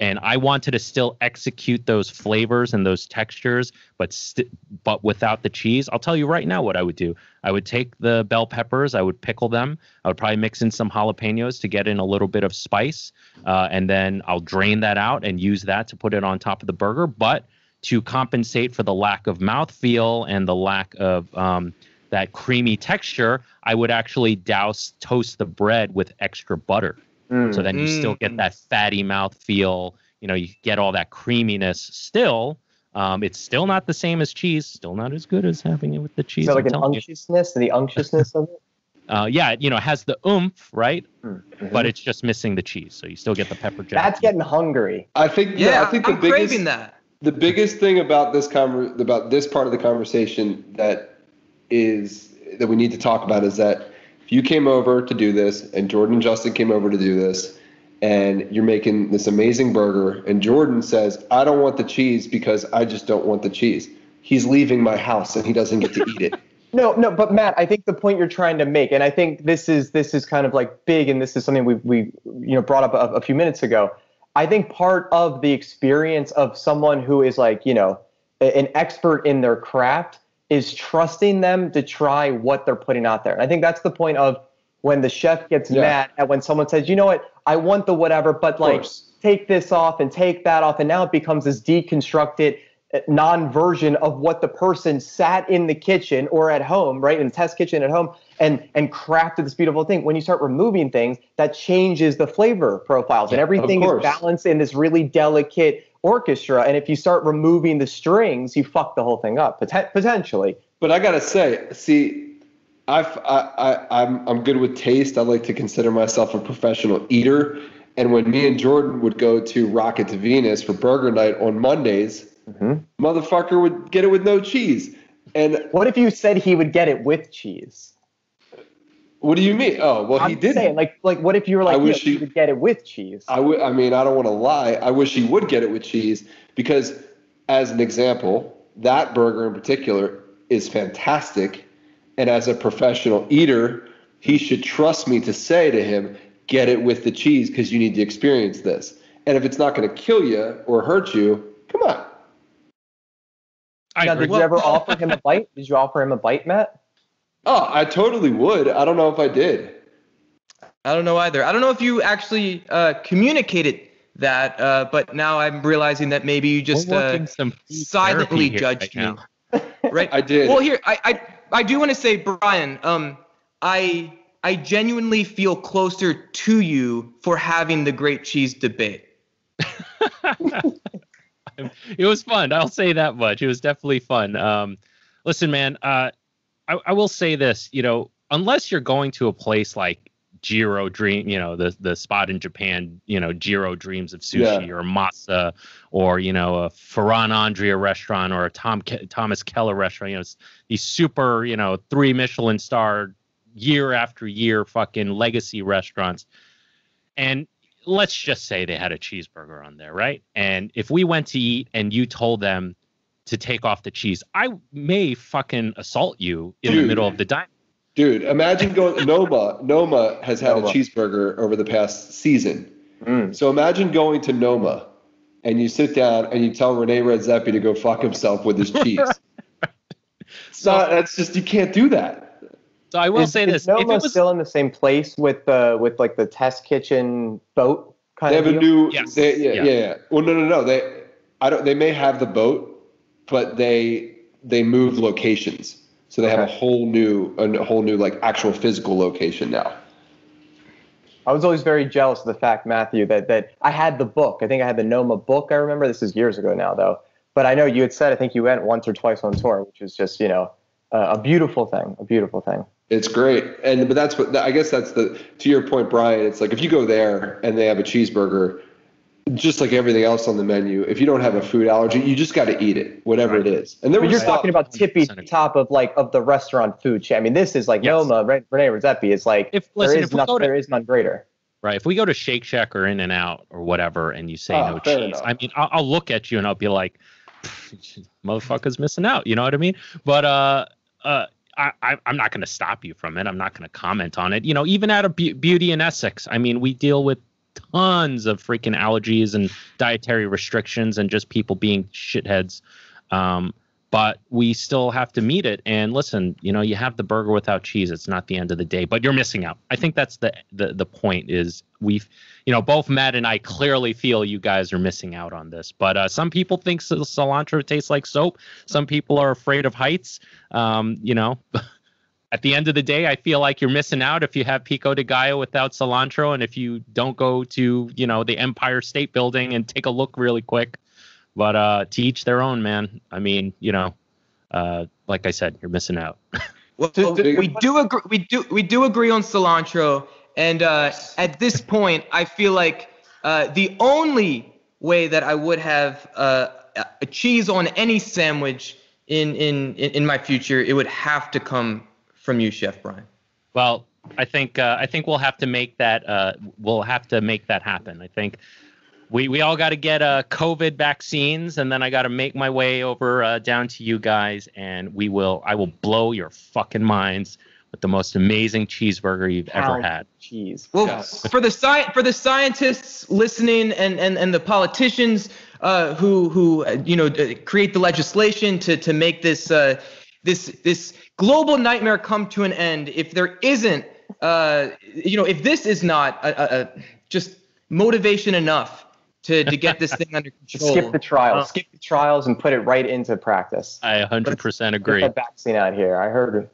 and I wanted to still execute those flavors and those textures, but st- but without the cheese, I'll tell you right now what I would do. I would take the bell peppers. I would pickle them. I would probably mix in some jalapenos to get in a little bit of spice. Uh, and then I'll drain that out and use that to put it on top of the burger. But to compensate for the lack of mouthfeel and the lack of um, that creamy texture, I would actually douse, toast the bread with extra butter. Mm. So then you still get that fatty mouth feel. You know, you get all that creaminess still. Um, it's still not the same as cheese. Still not as good as having it with the cheese. So like an unctuousness, the unctuousness of it? Uh, yeah, you know, it has the oomph, right? Mm-hmm. But it's just missing the cheese. So you still get the pepper jack. That's getting hungry. I think, yeah, the, I think I'm the biggest, craving that. The biggest thing about this conver- about this part of the conversation that is that we need to talk about is that you came over to do this, and Jordan and Justin came over to do this, and you're making this amazing burger, and Jordan says, I don't want the cheese because I just don't want the cheese. He's leaving my house, and he doesn't get to eat it. No, no, but Matt, I think the point you're trying to make, and I think this is this is kind of like big, and this is something we we you know brought up a, a few minutes ago. I think part of the experience of someone who is like, you know, an expert in their craft is trusting them to try what they're putting out there. And I think that's the point of when the chef gets yeah. mad at when someone says, you know what, I want the whatever, but like take this off and take that off. And now it becomes this deconstructed non-version of what the person sat in the kitchen or at home, right, in the test kitchen at home and and crafted this beautiful thing. When you start removing things, that changes the flavor profiles yeah, and everything is balanced in this really delicate orchestra, and if you start removing the strings, you fuck the whole thing up poten- potentially. But I gotta say, see, I've, I, I, I'm, I'm good with taste. I like to consider myself a professional eater. And when me and Jordan would go to Rocket to Venus for burger night on Mondays, mm-hmm. motherfucker would get it with no cheese. And what if you said he would get it with cheese? What do you mean? Oh, well, I'm he didn't. Saying, like, like, what if you were like, I wish he would get it with cheese? I, w- I mean, I don't want to lie. I wish he would get it with cheese because, as an example, that burger in particular is fantastic. And as a professional eater, he should trust me to say to him, get it with the cheese because you need to experience this. And if it's not going to kill you or hurt you, come on. I now, did you ever offer him a bite? Did you offer him a bite, Matt? Oh, I totally would. I don't know if I did. I don't know either. I don't know if you actually uh, communicated that, uh, but now I'm realizing that maybe you just uh, silently judged right me. Right? I did. Well, here, I I, I do want to say, Brian, um, I I genuinely feel closer to you for having the great cheese debate. It was fun. I'll say that much. It was definitely fun. Um, listen, man. Uh, I, I will say this, you know, unless you're going to a place like Jiro Dream, you know, the the spot in Japan, you know, Jiro Dreams of Sushi yeah. or Masa or, you know, a Ferran Adrià restaurant or a Tom Ke- Thomas Keller restaurant, you know, these super, you know, three Michelin star year after year fucking legacy restaurants. And let's just say they had a cheeseburger on there, right? And if we went to eat and you told them to take off the cheese, I may fucking assault you in dude, the middle of the diner. Dude, imagine going... Noma Noma has had Noma. a cheeseburger over the past season. Mm. So imagine going to Noma, and you sit down, and you tell Rene Redzepi to go fuck himself with his cheese. So no, that's just, you can't do that. So I will is, say this: is Noma if it was still in the same place with the uh, with like the test kitchen boat kind they of. They have deal? a new. Yes. They, yeah, yeah. yeah, yeah. Well, no, no, no. They, I don't. They may have the boat, but they they moved locations, so they okay. have a whole new a whole new like actual physical location now. I was always very jealous of the fact, Matthew, that that I had the book. I think I had the Noma book. I remember this is years ago now, though. But I know you had said I think you went once or twice on tour, which is just, you know, uh, a beautiful thing, a beautiful thing. It's great, and but that's what I guess that's the to your point, Brian. It's like if you go there and they have a cheeseburger, just like everything else on the menu, if you don't have a food allergy, you just got to eat it, whatever right. it is. And there but was you're talking about tippy top of like of the restaurant food chain. I mean, this is like yes. Noma, Rene Redzepi. It's like if, listen, there is none, to, there is none greater. Right. If we go to Shake Shack or In-N-Out or whatever, and you say oh, no cheese, enough. I mean, I'll, I'll look at you and I'll be like, motherfucker's missing out. You know what I mean? But uh, uh, I, I, I'm not going to stop you from it. I'm not going to comment on it. You know, even at a be- Beauty in Essex, I mean, we deal with tons of freaking allergies and dietary restrictions and just people being shitheads. Um, but we still have to meet it. And listen, you know, you have the burger without cheese. It's not the end of the day, but you're missing out. I think that's the, the, the point is we've, you know, both Matt and I clearly feel you guys are missing out on this, but uh, some people think cilantro tastes like soap. Some people are afraid of heights. Um, you know, at the end of the day, I feel like you're missing out if you have pico de gallo without cilantro, and if you don't go to, you know, the Empire State Building and take a look really quick. But uh, to each their own, man. I mean, you know, uh, like I said, you're missing out. Well, we do agree. We do we do agree on cilantro, and uh, at this point, I feel like uh, the only way that I would have uh, a cheese on any sandwich in in in my future, it would have to come from you, Chef Brian. Well, I think uh, I think we'll have to make that uh, we'll have to make that happen. I think we we all got to get uh, COVID vaccines, and then I got to make my way over uh, down to you guys, and we will I will blow your fucking minds with the most amazing cheeseburger you've How ever had. Cheese. Well, yes. for the sci- for the scientists listening, and and and the politicians uh, who who uh, you know create the legislation to to make this. Uh, This this global nightmare come to an end. If there isn't, uh, you know, if this is not a, a, a just motivation enough to, to get this thing under control, skip the trials, uh, skip the trials, and put it right into practice. I one hundred percent agree. Get that vaccine out here. I heard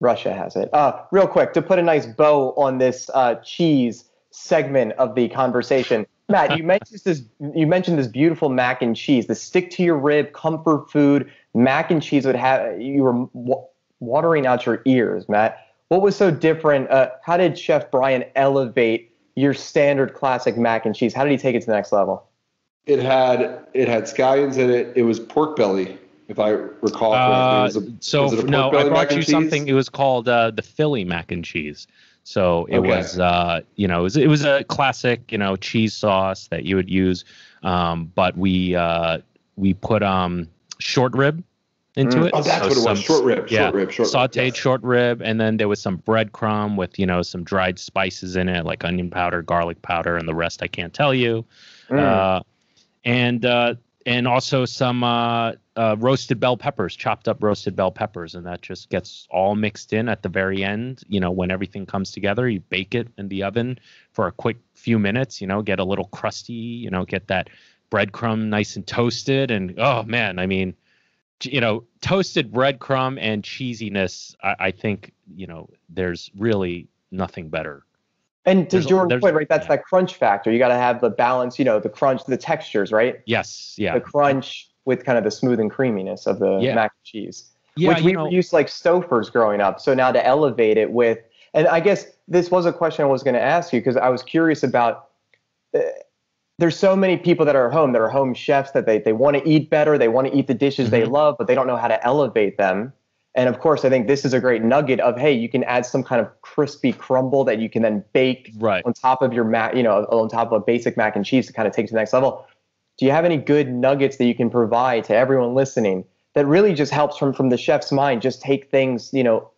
Russia has it. Uh, real quick to put a nice bow on this uh, cheese segment of the conversation. Matt, you mentioned this. You mentioned this beautiful mac and cheese, the stick to your rib comfort food. Mac and cheese would have you were w- watering out your ears, Matt. What was so different? Uh, how did Chef Brian elevate your standard classic mac and cheese? How did he take it to the next level? It had it had scallions in it. It was pork belly, if I recall correctly. Uh, so no, I brought you something. It was called uh, the Philly mac and cheese. So it okay. was, uh, you know, it was, it was a classic, you know, cheese sauce that you would use. Um, but we uh, we put um, short rib into mm. it. Oh, that's so what it some, was. Short rib. Yeah, short rib. Short sauteed rib, yes. short rib. And then there was some breadcrumb with, you know, some dried spices in it, like onion powder, garlic powder, and the rest I can't tell you. Mm. Uh, and uh, and also some uh, uh, roasted bell peppers, chopped up roasted bell peppers. And that just gets all mixed in at the very end. You know, when everything comes together, you bake it in the oven for a quick few minutes, you know, get a little crusty, you know, get that breadcrumb nice and toasted. And, oh, man, I mean, you know, toasted breadcrumb and cheesiness, I, I think, you know, there's really nothing better. And to Jordan's point, right, that's yeah. that crunch factor. You got to have the balance, you know, the crunch, the textures, right? Yes, yeah. The crunch with kind of the smooth and creaminess of the yeah. mac and cheese, yeah, which we know. used like Stouffer's growing up. So now to elevate it with, and I guess this was a question I was going to ask you because I was curious about, uh, there's so many people that are home, that are home chefs that they, they want to eat better. They want to eat the dishes mm-hmm. they love, but they don't know how to elevate them. And of course, I think this is a great nugget of, hey, you can add some kind of crispy crumble that you can then bake right. on top of your mac, you know, on top of a basic mac and cheese to kind of take to the next level. Do you have any good nuggets that you can provide to everyone listening that really just helps from, from the chef's mind, just take things, you know,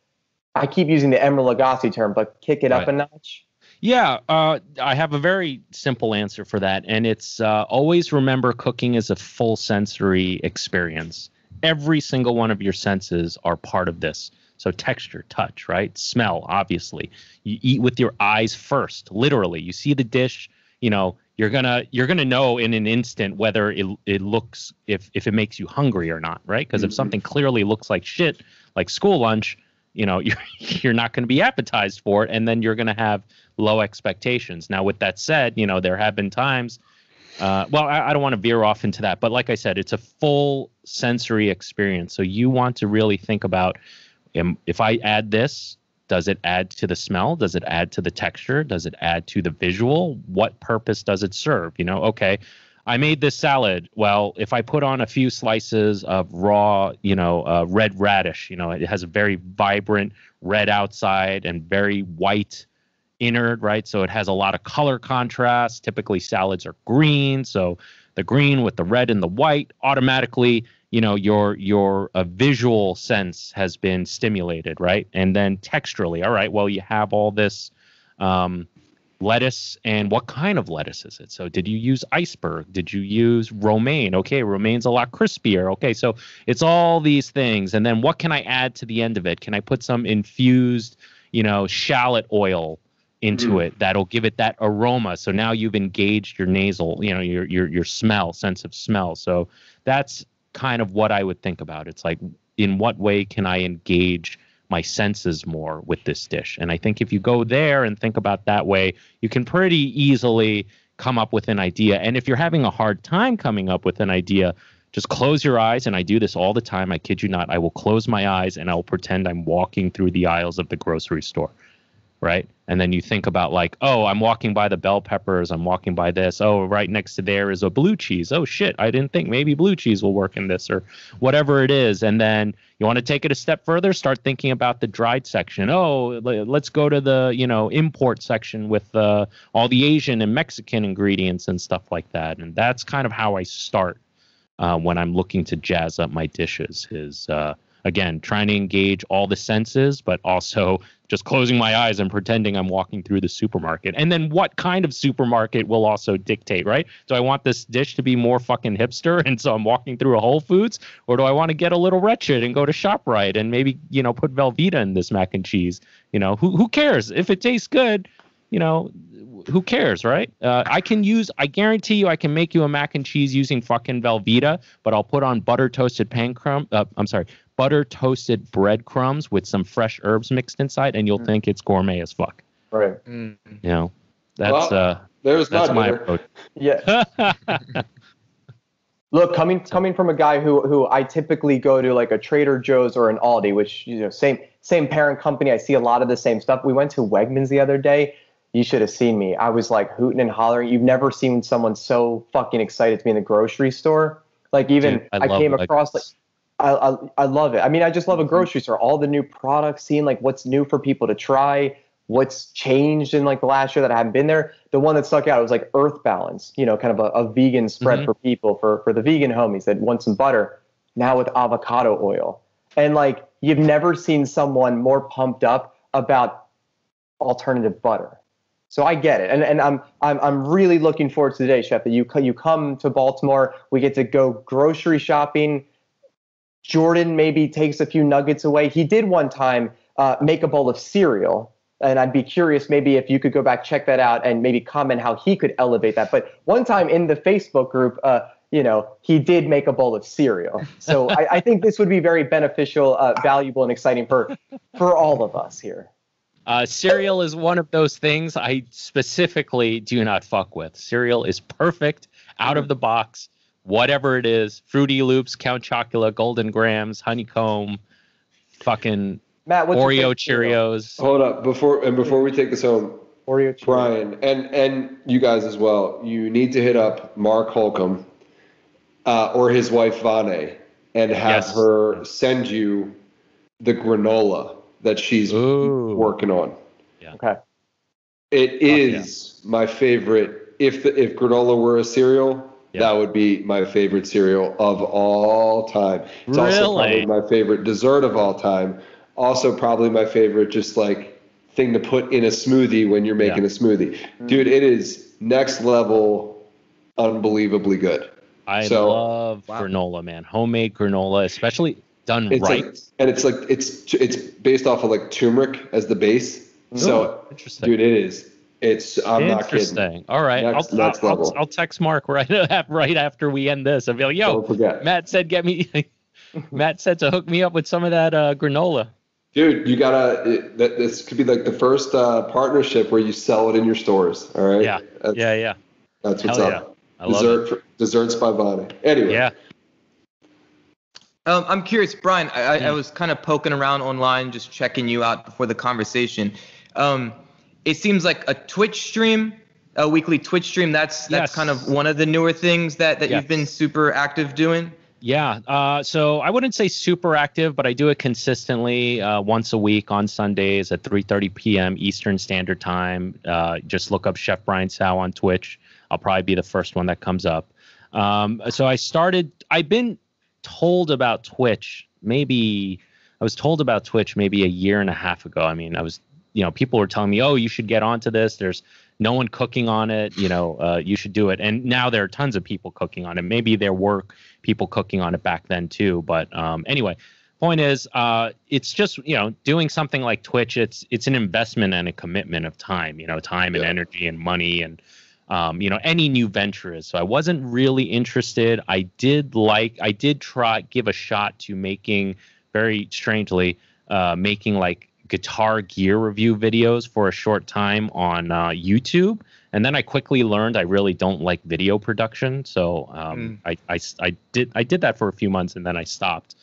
I keep using the Emeril Lagasse term, but kick it right. up a notch? Yeah, uh, I have a very simple answer for that. And it's uh, always remember cooking is a full sensory experience. every single one of your senses are part of this. So texture, touch, right? Smell, obviously. You eat with your eyes first, literally. You see the dish, you know, you're gonna you're gonna know in an instant whether it it looks if if it makes you hungry or not, right? Because mm-hmm. if something clearly looks like shit, like school lunch, you know, you're you're not going to be appetized for it, and then you're going to have low expectations. Now, with that said, you know, there have been times. Uh, well, I, I don't want to veer off into that, but like I said, it's a full sensory experience. So you want to really think about, um, if I add this, does it add to the smell? Does it add to the texture? Does it add to the visual? What purpose does it serve? You know, okay, I made this salad. Well, if I put on a few slices of raw, you know, uh, red radish, you know, it has a very vibrant red outside and very white inner, right? So it has a lot of color contrast. Typically salads are green, so the green with the red and the white, automatically, you know, your your uh, visual sense has been stimulated, right? And then texturally, all right, well, you have all this um, lettuce, and what kind of lettuce is it? So did you use iceberg? Did you use romaine? Okay, romaine's a lot crispier. Okay, so it's all these things. And then what can I add to the end of it? Can I put some infused, you know, shallot oil into mm. it that'll give it that aroma? So now you've engaged your nasal, you know, your your your smell, sense of smell. So that's kind of what I would think about. It's like, in what way can I engage my senses more with this dish? And I think if you go there and think about that way, you can pretty easily come up with an idea. And if you're having a hard time coming up with an idea, just close your eyes. And I do this all the time, I kid you not. I will close my eyes and I'll pretend I'm walking through the aisles of the grocery store, right? And then you think about, like, oh, I'm walking by the bell peppers, I'm walking by this. Oh, right next to there is a blue cheese. Oh, shit, I didn't think maybe blue cheese will work in this, or whatever it is. And then you want to take it a step further, start thinking about the dried section. Oh, let's go to the, you know, import section with uh, all the Asian and Mexican ingredients and stuff like that. And that's kind of how I start uh, when I'm looking to jazz up my dishes, is uh, again, trying to engage all the senses, but also just closing my eyes and pretending I'm walking through the supermarket. And then what kind of supermarket will also dictate, right? Do I want this dish to be more fucking hipster, and so I'm walking through a Whole Foods? Or do I want to get a little wretched and go to ShopRite and maybe, you know, put Velveeta in this mac and cheese? You know, who who cares? If it tastes good, you know, who cares, right? Uh, I can use, I guarantee you I can make you a mac and cheese using fucking Velveeta, but I'll put on butter toasted pan crumb, uh, I'm sorry, butter toasted breadcrumbs with some fresh herbs mixed inside, and you'll mm. think it's gourmet as fuck. Right. Mm. You know, that's, well, uh, there's that's my butter. Approach. Yeah. Look, coming coming from a guy who who I typically go to like a Trader Joe's or an Aldi, which, you know, same same parent company, I see a lot of the same stuff. We went to Wegmans the other day. You should have seen me. I was like hooting and hollering. You've never seen someone so fucking excited to be in the grocery store. Like, even Dude, I, I came across like I, I I love it. I mean, I just love a grocery store. All the new products, seeing like what's new for people to try, what's changed in like the last year that I haven't been there. The one that stuck out was like Earth Balance, you know, kind of a, a vegan spread mm-hmm. for people, for for the vegan homies that want some butter, now with avocado oil. And like, you've never seen someone more pumped up about alternative butter. So I get it, and and I'm I'm I'm really looking forward to today, Chef. That you you come to Baltimore, we get to go grocery shopping. Jordan maybe takes a few nuggets away. He did one time uh, make a bowl of cereal, and I'd be curious maybe if you could go back, check that out, and maybe comment how he could elevate that. But one time in the Facebook group, uh, you know, he did make a bowl of cereal. So I, I think this would be very beneficial, uh, valuable, and exciting for for all of us here. Uh, cereal is one of those things I specifically do not fuck with. Cereal is perfect, out of the box, whatever it is. Fruity Loops, Count Chocula, Golden Grams, Honeycomb, fucking Matt, Oreo Cheerios. Hold up, before and before we take this home, Oreo Cheerios. Brian, and, and you guys as well, you need to hit up Mark Holcomb uh, or his wife, Vane, and have yes. her send you the granola that she's Ooh. working on. Yeah. Okay. It is oh, yeah. my favorite. If the, if granola were a cereal, yeah. that would be my favorite cereal of all time. It's really? also probably my favorite dessert of all time. Also probably my favorite just like thing to put in a smoothie when you're making yeah. a smoothie. Dude, it is next level unbelievably good. I so, love wow. granola, man. Homemade granola, especially done it's right. Like, and it's like it's it's based off of like turmeric as the base. Ooh, so, interesting. Dude, it is. It's I'm not kidding. All right, next, I'll, next level. I'll, I'll text Mark right right after we end this. I'll be like, "Yo, Matt said get me." Matt said to hook me up with some of that uh, granola. Dude, you gotta. It, this could be like the first uh, partnership where you sell it in your stores. All right. Yeah. That's, yeah. Yeah. That's what's Hell up. Yeah. I Dessert, love it. Desserts by Bonnie. Anyway. Yeah. Um, I'm curious, Brian. I, I, mm. I was kind of poking around online, just checking you out before the conversation. Um, it seems like a Twitch stream, a weekly Twitch stream. That's that's yes. kind of one of the newer things that that yes. you've been super active doing. Yeah. Uh, so I wouldn't say super active, but I do it consistently uh, once a week on Sundays at three thirty p.m. Eastern Standard Time. Uh, just look up Chef Brian Tsao on Twitch. I'll probably be the first one that comes up. Um, so I started, I've been told about Twitch, maybe I was told about Twitch maybe a year and a half ago. I mean, I was, you know, people were telling me, oh, you should get onto this. There's no one cooking on it, you know, uh, you should do it. And now there are tons of people cooking on it. Maybe there were people cooking on it back then too. But um, anyway, point is, uh, it's just, you know, doing something like Twitch, it's it's an investment and a commitment of time, you know, time yeah. and energy and money and, um, you know, any new venture is. So I wasn't really interested. I did like, I did try, give a shot to making, very strangely, uh, making like, guitar gear review videos for a short time on uh, YouTube. And then I quickly learned I really don't like video production. So um, mm. I, I, I, did, I did that for a few months and then I stopped.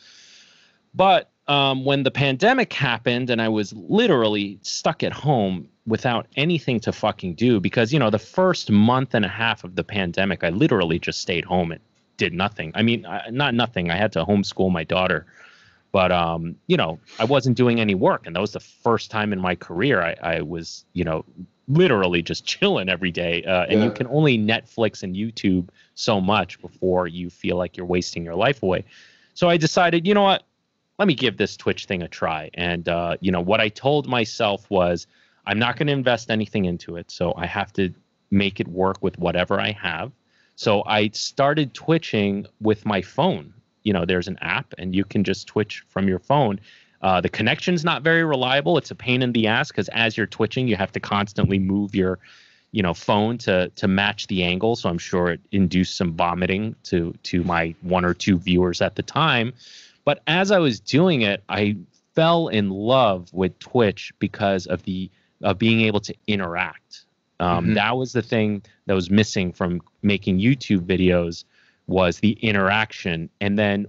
But um, when the pandemic happened and I was literally stuck at home without anything to fucking do, because, you know, the first month and a half of the pandemic, I literally just stayed home and did nothing. I mean, I, not nothing. I had to homeschool my daughter. But, um, you know, I wasn't doing any work. And that was the first time in my career I, I was, you know, literally just chilling every day. Uh, and yeah. you can only Netflix and YouTube so much before you feel like you're wasting your life away. So I decided, you know what, let me give this Twitch thing a try. And, uh, you know, what I told myself was I'm not going to invest anything into it. So I have to make it work with whatever I have. So I started twitching with my phone. You know, there's an app and you can just Twitch from your phone. Uh, the connection's not very reliable. It's a pain in the ass because as you're twitching, you have to constantly move your, you know, phone to to match the angle. So I'm sure it induced some vomiting to to my one or two viewers at the time. But as I was doing it, I fell in love with Twitch because of the of being able to interact. Um, mm-hmm. That was the thing that was missing from making YouTube videos. Was the interaction. And then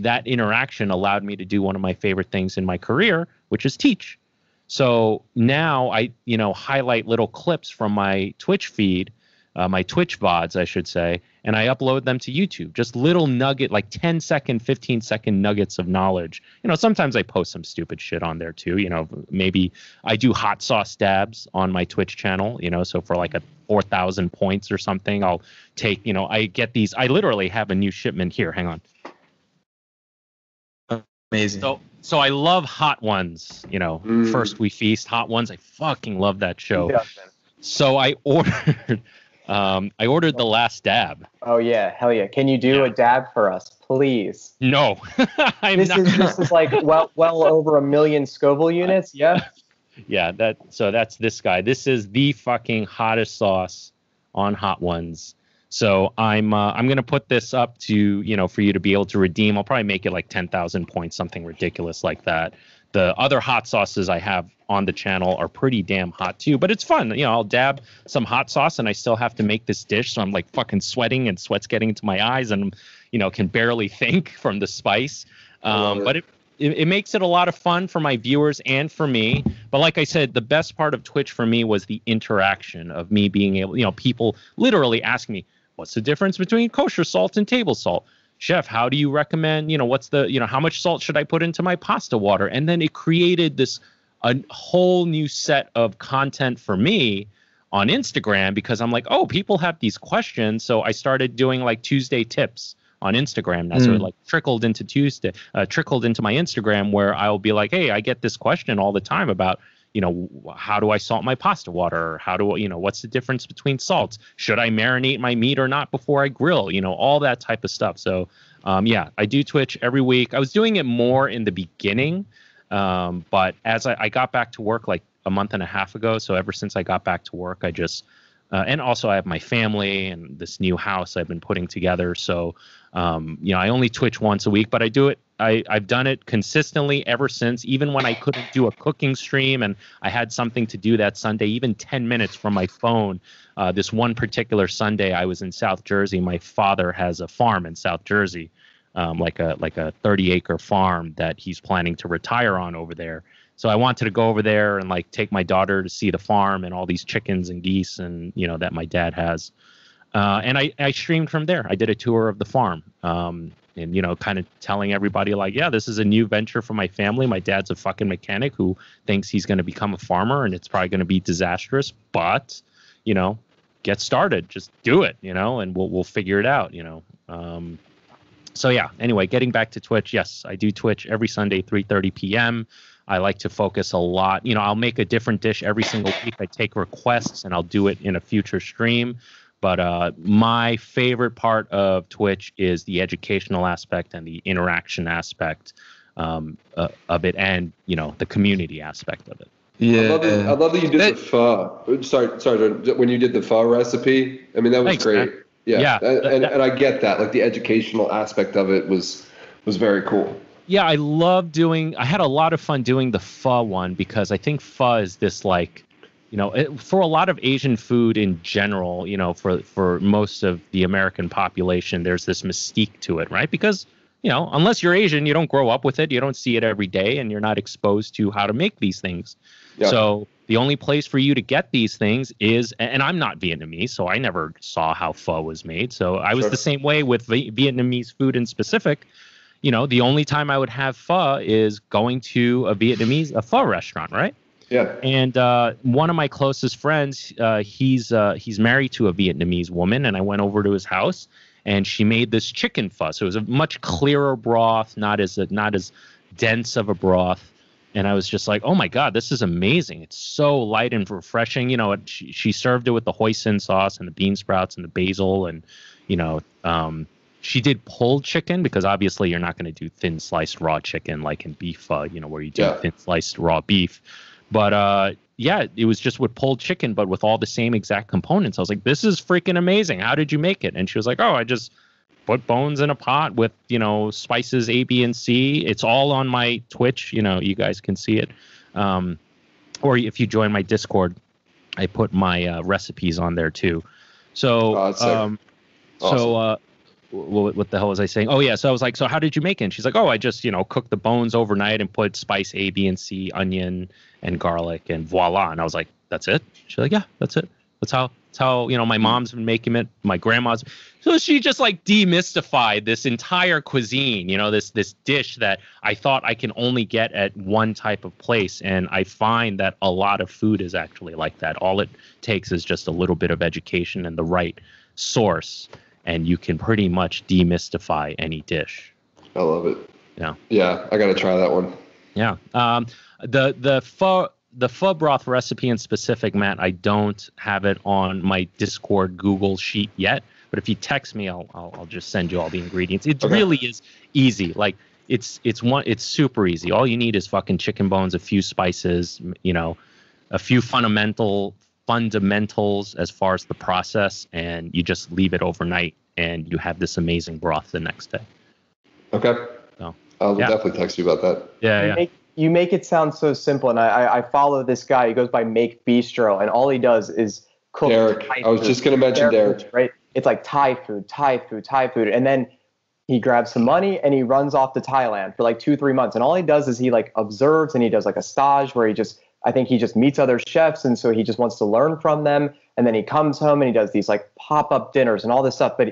that interaction allowed me to do one of my favorite things in my career, which is teach. So now I, you know, highlight little clips from my Twitch feed, uh, my Twitch V O Ds, I should say, and I upload them to YouTube. Just little nugget, like ten second, fifteen second nuggets of knowledge. You know, sometimes I post some stupid shit on there too. You know, maybe I do hot sauce dabs on my Twitch channel, you know, so for like a four thousand points or something, I'll take, you know, I get these, I literally have a new shipment here. Hang on. Amazing. So, so I love Hot Ones, you know, mm. First We Feast, Hot Ones. I fucking love that show. Yeah. So I ordered... Um, I ordered the last dab. Oh, yeah. Hell yeah. Can you do yeah. a dab for us, please? No. I'm this, not. Is, this is like well well over a million Scoville units. Yeah. Yeah. That. So that's this guy. This is the fucking hottest sauce on Hot Ones. So I'm uh, I'm going to put this up to, you know, for you to be able to redeem. I'll probably make it like ten thousand points, something ridiculous like that. The other hot sauces I have on the channel are pretty damn hot too, but it's fun. You know, I'll dab some hot sauce and I still have to make this dish. So I'm like fucking sweating and sweat's getting into my eyes and, you know, can barely think from the spice. Um, but it, it, it makes it a lot of fun for my viewers and for me. But like I said, the best part of Twitch for me was the interaction of me being able, you know, people literally asking me, what's the difference between kosher salt and table salt? Chef, how do you recommend, you know, what's the, you know, how much salt should I put into my pasta water? And then it created this a whole new set of content for me on Instagram because I'm like, oh, people have these questions. So I started doing like Tuesday tips on Instagram now. Mm. So it like trickled into Tuesday, uh, trickled into my Instagram where I'll be like, hey, I get this question all the time about, you know, how do I salt my pasta water? How do I, you know, what's the difference between salts? Should I marinate my meat or not before I grill? You know, all that type of stuff. So, um, yeah, I do Twitch every week. I was doing it more in the beginning, um, but as I, I got back to work like a month and a half ago, so ever since I got back to work, I just... Uh, and also I have my family and this new house I've been putting together. So, um, you know, I only Twitch once a week, but I do it. I, I've done it consistently ever since, even when I couldn't do a cooking stream and I had something to do that Sunday, even ten minutes from my phone. Uh, this one particular Sunday, I was in South Jersey. My father has a farm in South Jersey, um, like a like a thirty acre farm that he's planning to retire on over there. So I wanted to go over there and like take my daughter to see the farm and all these chickens and geese and, you know, that my dad has. Uh, and I, I streamed from there. I did a tour of the farm um, and, you know, kind of telling everybody like, yeah, this is a new venture for my family. My dad's a fucking mechanic who thinks he's going to become a farmer and it's probably going to be disastrous. But, you know, get started. Just do it, you know, and we'll we'll figure it out, you know. Um, so, yeah. Anyway, getting back to Twitch. Yes, I do Twitch every Sunday, three thirty p m I like to focus a lot. You know, I'll make a different dish every single week. I take requests and I'll do it in a future stream. But uh, my favorite part of Twitch is the educational aspect and the interaction aspect um, uh, of it and, you know, the community aspect of it. Yeah. I love that, I love that you did that, the pho. Sorry, sorry, when you did the pho recipe. I mean, that was thanks, great. Man. Yeah. yeah and, that, and, and I get that. Like the educational aspect of it was was very cool. Yeah, I love doing, I had a lot of fun doing the pho one because I think pho is this like, you know, it, for a lot of Asian food in general, you know, for, for most of the American population, there's this mystique to it, right? Because, you know, unless you're Asian, you don't grow up with it. You don't see it every day and you're not exposed to how to make these things. Yeah. So the only place for you to get these things is, and I'm not Vietnamese, so I never saw how pho was made. So I was sure. the same way with v- Vietnamese food in specific. You know, the only time I would have pho is going to a Vietnamese, a pho restaurant, right? Yeah. And uh, one of my closest friends, uh, he's uh, he's married to a Vietnamese woman, and I went over to his house, and she made this chicken pho. So it was a much clearer broth, not as not as dense of a broth. And I was just like, oh my God, this is amazing! It's so light and refreshing. You know, it, she, she served it with the hoisin sauce and the bean sprouts and the basil, and you know. Um, She did pulled chicken because obviously you're not going to do thin sliced raw chicken like in beef pho, you know, where you do yeah. thin sliced raw beef. But uh, yeah, it was just with pulled chicken, but with all the same exact components. I was like, this is freaking amazing. How did you make it? And she was like, oh, I just put bones in a pot with, you know, spices A, B, and C. It's all on my Twitch. You know, you guys can see it. Um, or if you join my Discord, I put my uh, recipes on there too. So, oh, that's um, awesome. so, uh, What, what the hell was I saying? Oh, yeah. So I was like, so how did you make it? And she's like, oh, I just, you know, cooked the bones overnight and put spice A, B, and C, onion and garlic and voila. And I was like, that's it? She's like, yeah, that's it. That's how, that's how, you know, my mom's been making it. My grandma's. So she just like demystified this entire cuisine, you know, this, this dish that I thought I can only get at one type of place. And I find that a lot of food is actually like that. All it takes is just a little bit of education and the right source. And you can pretty much demystify any dish. I love it. Yeah. Yeah, I gotta try that one. Yeah. Um, the the pho the pho broth recipe in specific, Matt, I don't have it on my Discord Google sheet yet. But if you text me, I'll I'll, I'll just send you all the ingredients. It okay. really is easy. Like it's it's one it's super easy. All you need is fucking chicken bones, a few spices, you know, a few fundamental. fundamentals as far as the process, and you just leave it overnight and you have this amazing broth the next day. Okay. So, I'll yeah. definitely text you about that. Yeah. You, yeah. Make, you make it sound so simple. And I, I follow this guy, he goes by Make Bistro, and all he does is cook Derek. Thai I was food. just going to mention Derek. Derek. Right? It's like Thai food, Thai food, Thai food. And then he grabs some money and he runs off to Thailand for like two, three months. And all he does is he like observes and he does like a stage where he just I think he just meets other chefs, and so he just wants to learn from them. And then he comes home and he does these like pop-up dinners and all this stuff. But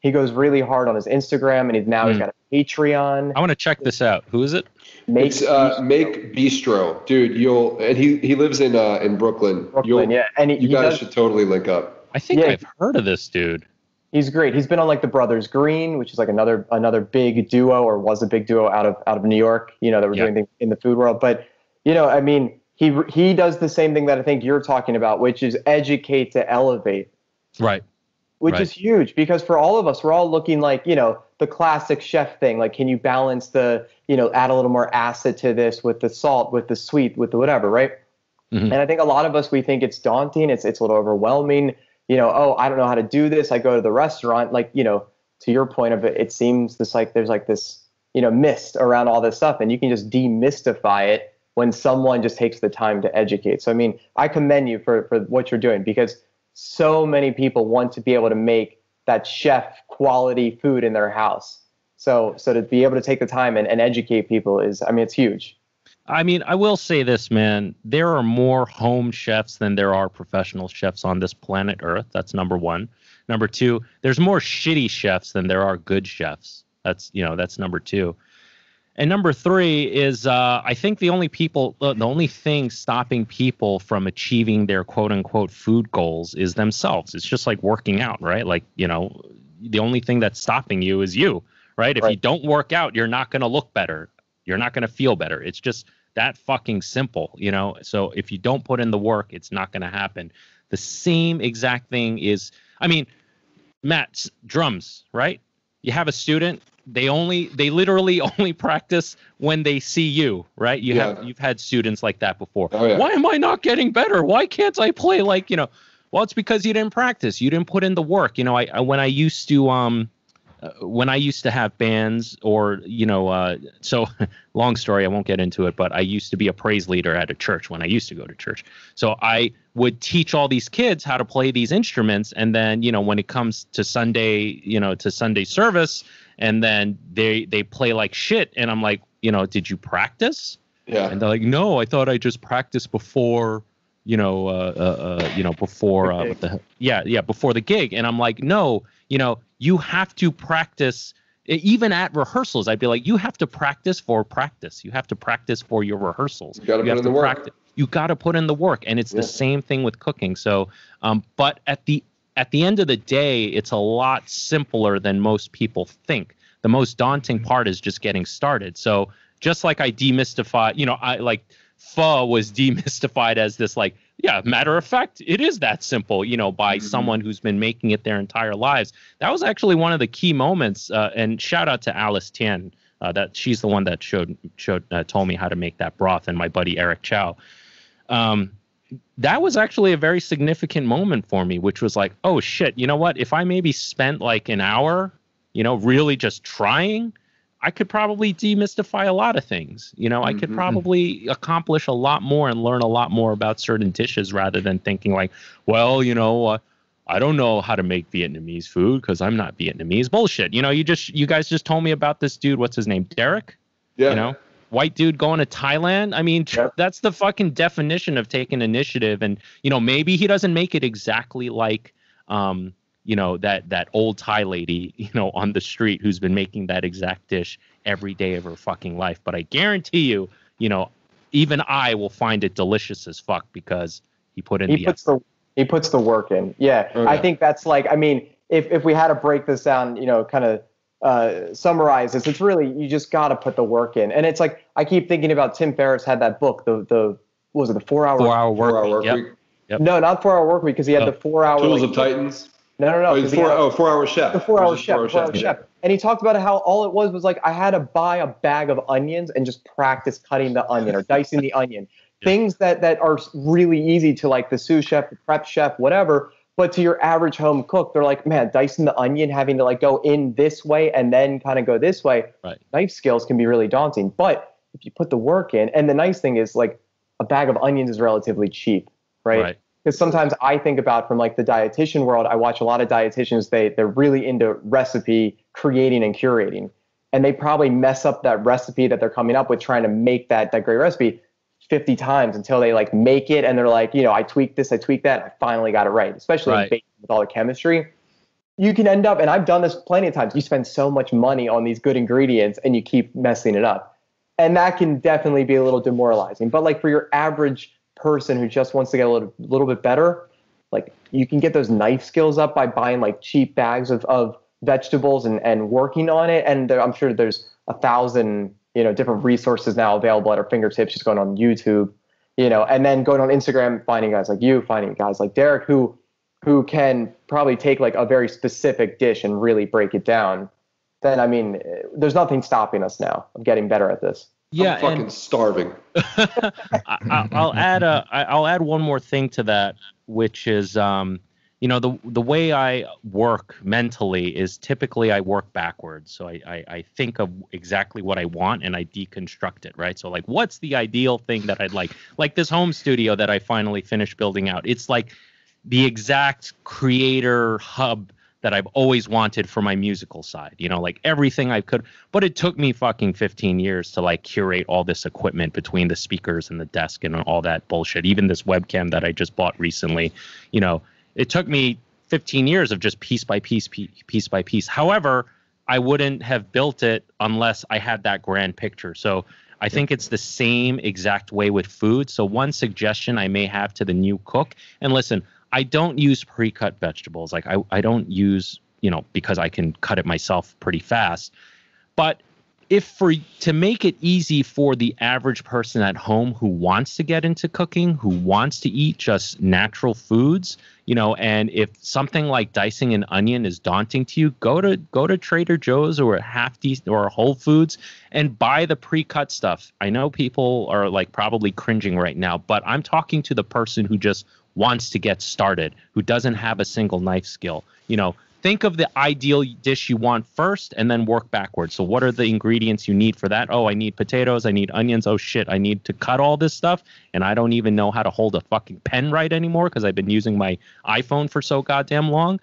he goes really hard on his Instagram, and he's now mm. he's got a Patreon. I want to check this out. Who is it? Make it's, uh, Bistro. Make Bistro, dude. You'll and he he lives in uh, in Brooklyn. Brooklyn, you'll, yeah. And he, you he guys does, should totally link up. I think yeah, I've heard of this dude. He's great. He's been on like the Brothers Green, which is like another another big duo or was a big duo out of out of New York. You know, that were yeah. doing things in the food world. But you know, I mean. he he does the same thing that I think you're talking about, which is educate to elevate. Right. Which right. is huge, because for all of us, we're all looking like, you know, the classic chef thing. Like, can you balance the, you know, add a little more acid to this with the salt, with the sweet, with the whatever, right? Mm-hmm. And I think a lot of us, we think it's daunting. It's it's a little overwhelming. You know, oh, I don't know how to do this. I go to the restaurant. Like, you know, to your point of it, it seems this like there's like this, you know, mist around all this stuff, and you can just demystify it when someone just takes the time to educate. So, I mean, I commend you for, for what you're doing, because so many people want to be able to make that chef quality food in their house. So, so to be able to take the time and, and educate people is, I mean, it's huge. I mean, I will say this, man, there are more home chefs than there are professional chefs on this planet Earth. That's number one. Number two, there's more shitty chefs than there are good chefs. That's, you know, that's number two. And number three is, uh, I think the only people, the only thing stopping people from achieving their quote unquote food goals is themselves. It's just like working out, right? Like, you know, the only thing that's stopping you is you, right? If right. you don't work out, you're not going to look better. You're not going to feel better. It's just that fucking simple, you know? So if you don't put in the work, it's not going to happen. The same exact thing is, I mean, Matt's drums, right? You have a student. They only, they literally only practice when they see you, right? You yeah. have, you've had students like that before. Oh, yeah. Why am I not getting better? Why can't I play like, you know, well, it's because you didn't practice. You didn't put in the work. You know, I, I when I used to, um, when I used to have bands or, you know, uh, so long story, I won't get into it, but I used to be a praise leader at a church when I used to go to church. So I would teach all these kids how to play these instruments. And then, you know, when it comes to Sunday, you know, to Sunday service, and then they, they play like shit. And I'm like, you know, did you practice? Yeah. And they're like, no, I thought I just practiced before, you know, uh, uh, uh you know, before, uh, what the, yeah, yeah, before the gig. And I'm like, no, you know, you have to practice, even at rehearsals. I'd be like, you have to practice for practice. You have to practice for your rehearsals. You got to put in the work. You got to put in the work. And it's yeah. the same thing with cooking. So, um, but at the at the end of the day, it's a lot simpler than most people think. The most daunting part is just getting started. So just like I demystify, you know, I like pho was demystified as this like, yeah, matter of fact, it is that simple, you know, by mm-hmm. someone who's been making it their entire lives. That was actually one of the key moments. Uh, and shout out to Alice Tian. Uh, that she's the one that showed showed uh, told me how to make that broth, and my buddy Eric Chow. Um, that was actually a very significant moment for me, which was like, oh, shit, you know what? If I maybe spent like an hour, you know, really just trying, I could probably demystify a lot of things. You know, I could mm-hmm. probably accomplish a lot more and learn a lot more about certain dishes, rather than thinking like, well, you know, uh, I don't know how to make Vietnamese food because I'm not Vietnamese. Bullshit. You know, you just you guys just told me about this dude. What's his name? Derek. Yeah. You know, white dude going to Thailand. I mean, yeah. that's the fucking definition of taking initiative. And, you know, maybe he doesn't make it exactly like, um, you know, that that old Thai lady, you know, on the street who's been making that exact dish every day of her fucking life. But I guarantee you, you know, even I will find it delicious as fuck because he put in he the, puts the he puts the work in. Yeah, okay. I think that's like, I mean, if if we had to break this down, you know, kind of uh, summarize this, it's really you just got to put the work in. And it's like I keep thinking about Tim Ferriss had that book, the the what was it the four hour four hour work, four hour work yep. week? Yep. No, not four hour work week because he had oh. the four hour Tools like, of Titans. No, no, no. Oh, four, had, oh, four hour chef. The four hour chef. Four hour four hour chef. chef. Yeah. And he talked about how all it was was like, I had to buy a bag of onions and just practice cutting the onion or dicing the onion. Yeah. Things that, that are really easy to like the sous chef, the prep chef, whatever. But to your average home cook, they're like, man, dicing the onion, having to like go in this way and then kind of go this way. Right. Knife skills can be really daunting. But if you put the work in, and the nice thing is like a bag of onions is relatively cheap, right? Right. Because sometimes I think about from like the dietitian world, I watch a lot of dietitians, they, they're really into recipe creating and curating. And they probably mess up that recipe that they're coming up with trying to make that, that great recipe fifty times until they like make it. And they're like, you know, I tweaked this, I tweaked that, I finally got it right. Especially right. in baking with all the chemistry. You can end up, and I've done this plenty of times, you spend so much money on these good ingredients and you keep messing it up. And that can definitely be a little demoralizing. But like for your average person who just wants to get a little, little bit better, like you can get those knife skills up by buying like cheap bags of, of vegetables and, and working on it. And there, I'm sure there's a thousand, you know, different resources now available at our fingertips, just going on YouTube you know, and then going on Instagram, finding guys like you, finding guys like Derek, who who can probably take like a very specific dish and really break it down. Then, I mean, there's nothing stopping us now of getting better at this. Yeah, I'm fucking and, starving. I, I'll add a, I'll add one more thing to that, which is, um, you know, the the way I work mentally is typically I work backwards. So I, I, I think of exactly what I want and I deconstruct it, right? So like, what's the ideal thing that I'd like? Like this home studio that I finally finished building out. It's like the exact creator hub that I've always wanted for my musical side, you know, like everything I could, but it took me fucking fifteen years to like curate all this equipment between the speakers and the desk and all that bullshit. Even this webcam that I just bought recently, you know, it took me fifteen years of just piece by piece, piece by piece. However, I wouldn't have built it unless I had that grand picture. So I think it's the same exact way with food. So one suggestion I may have to the new cook, and listen, I don't use pre-cut vegetables. Like I, I don't use, you know, because I can cut it myself pretty fast. But if for to make it easy for the average person at home who wants to get into cooking, who wants to eat just natural foods, you know, and if something like dicing an onion is daunting to you, go to go to Trader Joe's or half decent or Whole Foods and buy the pre-cut stuff. I know people are like probably cringing right now, but I'm talking to the person who just wants to get started, who doesn't have a single knife skill. You know, think of the ideal dish you want first and then work backwards. So what are the ingredients you need for that? Oh, I need potatoes. I need onions. Oh, shit. I need to cut all this stuff. And I don't even know how to hold a fucking pen right anymore because I've been using my iPhone for so goddamn long.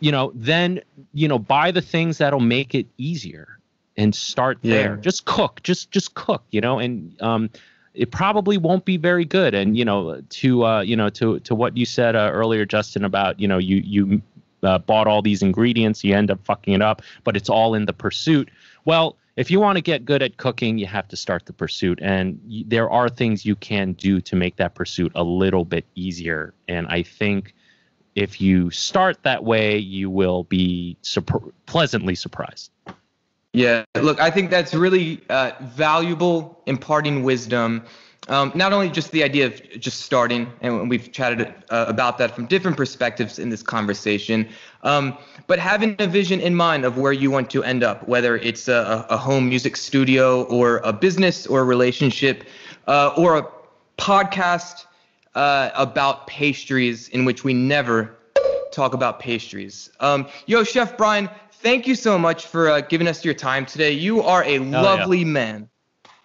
You know, then, you know, buy the things that'll make it easier and start yeah. there. Just cook. Just just cook, you know, and um. it probably won't be very good. And, you know, to, uh, you know, to, to what you said uh, earlier, Justin, about, you know, you, you uh, bought all these ingredients, you end up fucking it up, but it's all in the pursuit. Well, if you want to get good at cooking, you have to start the pursuit. And y- there are things you can do to make that pursuit a little bit easier. And I think if you start that way, you will be su- pleasantly surprised. Yeah, look, I think that's really uh, valuable, imparting wisdom. Um, not only just the idea of just starting, and we've chatted uh, about that from different perspectives in this conversation, um, but having a vision in mind of where you want to end up, whether it's a, a home music studio or a business or a relationship uh, or a podcast uh, about pastries, in which we never talk about pastries. Um, yo, Chef Brian, thank you so much for uh, giving us your time today. You are a oh, lovely yeah. man.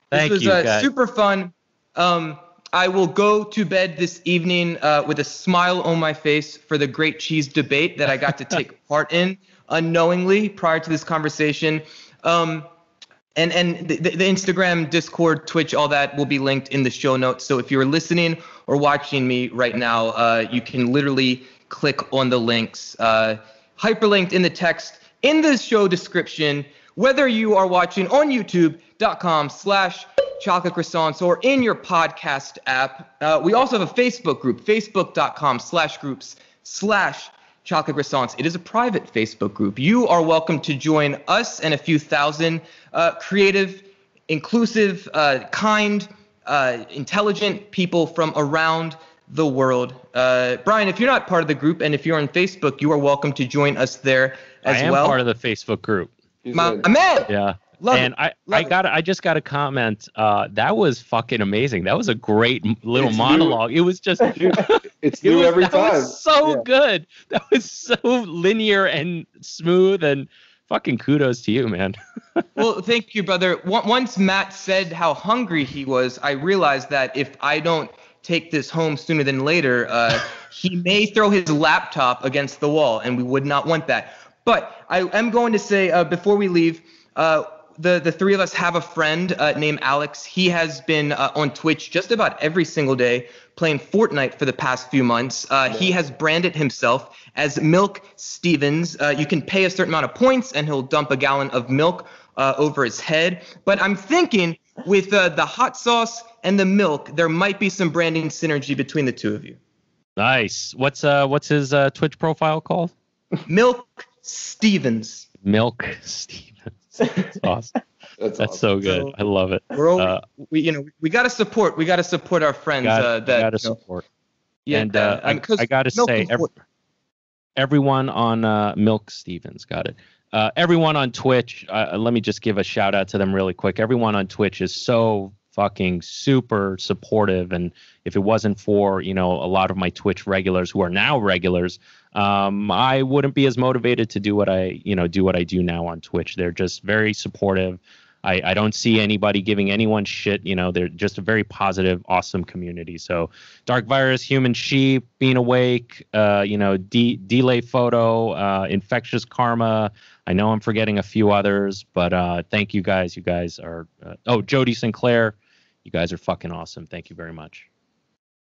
Thank you, guys. This was uh, super fun. Um, I will go to bed this evening uh, with a smile on my face for the great cheese debate that I got to take part in unknowingly prior to this conversation. Um, and and the, the Instagram, Discord, Twitch, all that will be linked in the show notes. So if you're listening or watching me right now, uh, you can literally click on the links. Uh, hyperlinked in the text. In the show description, whether you are watching on youtube.com slash chocolate croissants or in your podcast app, uh, we also have a Facebook group, facebook.com slash groups slash chocolate croissants. It is a private Facebook group. You are welcome to join us and a few thousand uh, creative, inclusive, uh, kind, uh, intelligent people from around the world. Uh, Brian, if you're not part of the group and if you're on Facebook, you are welcome to join us there as well. I am well. part of the Facebook group. My, my man! Yeah. Love and it. I, Love I, gotta, it. I just got to comment. Uh, that was fucking amazing. That was a great little it's monologue. New. It was just... it's new it was, every that time. That was so yeah. good. That was so linear and smooth and fucking kudos to you, man. Well, thank you, brother. Once Matt said how hungry he was, I realized that if I don't take this home sooner than later, uh, he may throw his laptop against the wall, and we would not want that. But I am going to say, uh, before we leave, uh, the, the three of us have a friend uh, named Alex. He has been uh, on Twitch just about every single day playing Fortnite for the past few months. Uh, yeah. He has branded himself as Milk Stevens. Uh, you can pay a certain amount of points, and he'll dump a gallon of milk uh, over his head. But I'm thinking with uh, the hot sauce and the milk, there might be some branding synergy between the two of you. Nice. What's uh what's his uh, Twitch profile called? Milk Stevens. Milk Stevens. That's awesome. That's, that's awesome. So good. So I love it. We're always, uh, we you know we gotta support we gotta support our friends. Gotta, uh, that gotta you know, support. Yeah, and uh, I, mean, I gotta say, every, everyone on uh, Milk Stevens got it. Uh, everyone on Twitch, uh, let me just give a shout out to them really quick. Everyone on Twitch is so fucking super supportive, and if it wasn't for, you know, a lot of my Twitch regulars who are now regulars, um, I wouldn't be as motivated to do what I, you know, do what I do now on Twitch. They're just very supportive. I, I don't see anybody giving anyone shit. You know, they're just a very positive, awesome community. So Dark Virus, Human Sheep, Being Awake, uh, you know, D- Delay Photo, uh, Infectious Karma. I know I'm forgetting a few others, but uh, thank you guys. You guys are, uh, oh, Jody Sinclair, you guys are fucking awesome. Thank you very much.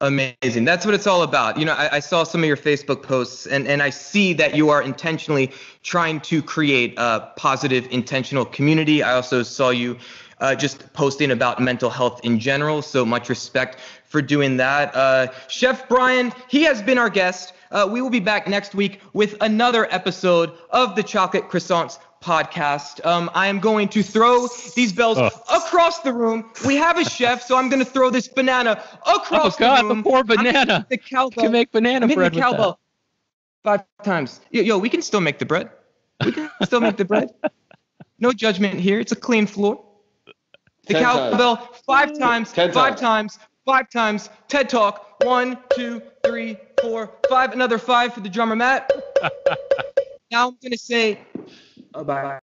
Amazing. That's what it's all about. You know, I, I saw some of your Facebook posts, and, and I see that you are intentionally trying to create a positive, intentional community. I also saw you uh, just posting about mental health in general. So much respect for doing that. Uh, Chef Brian, he has been our guest. Uh, we will be back next week with another episode of the Chocolate Croissants podcast. Um, I am going to throw these bells oh. across the room. We have a chef, so I'm going to throw this banana across oh, God, the room. Oh, God, the poor banana. The cowbell. You can make banana I'm bread the cowbell five times. Yo, yo, we can still make the bread. We can still make the bread. No judgment here. It's a clean floor. The Ten cowbell times. five times, Ten five times, five times. TED Talk. One, two, three, four, five. Another five for the drummer, Matt. Now I'm going to say... Oh, bye.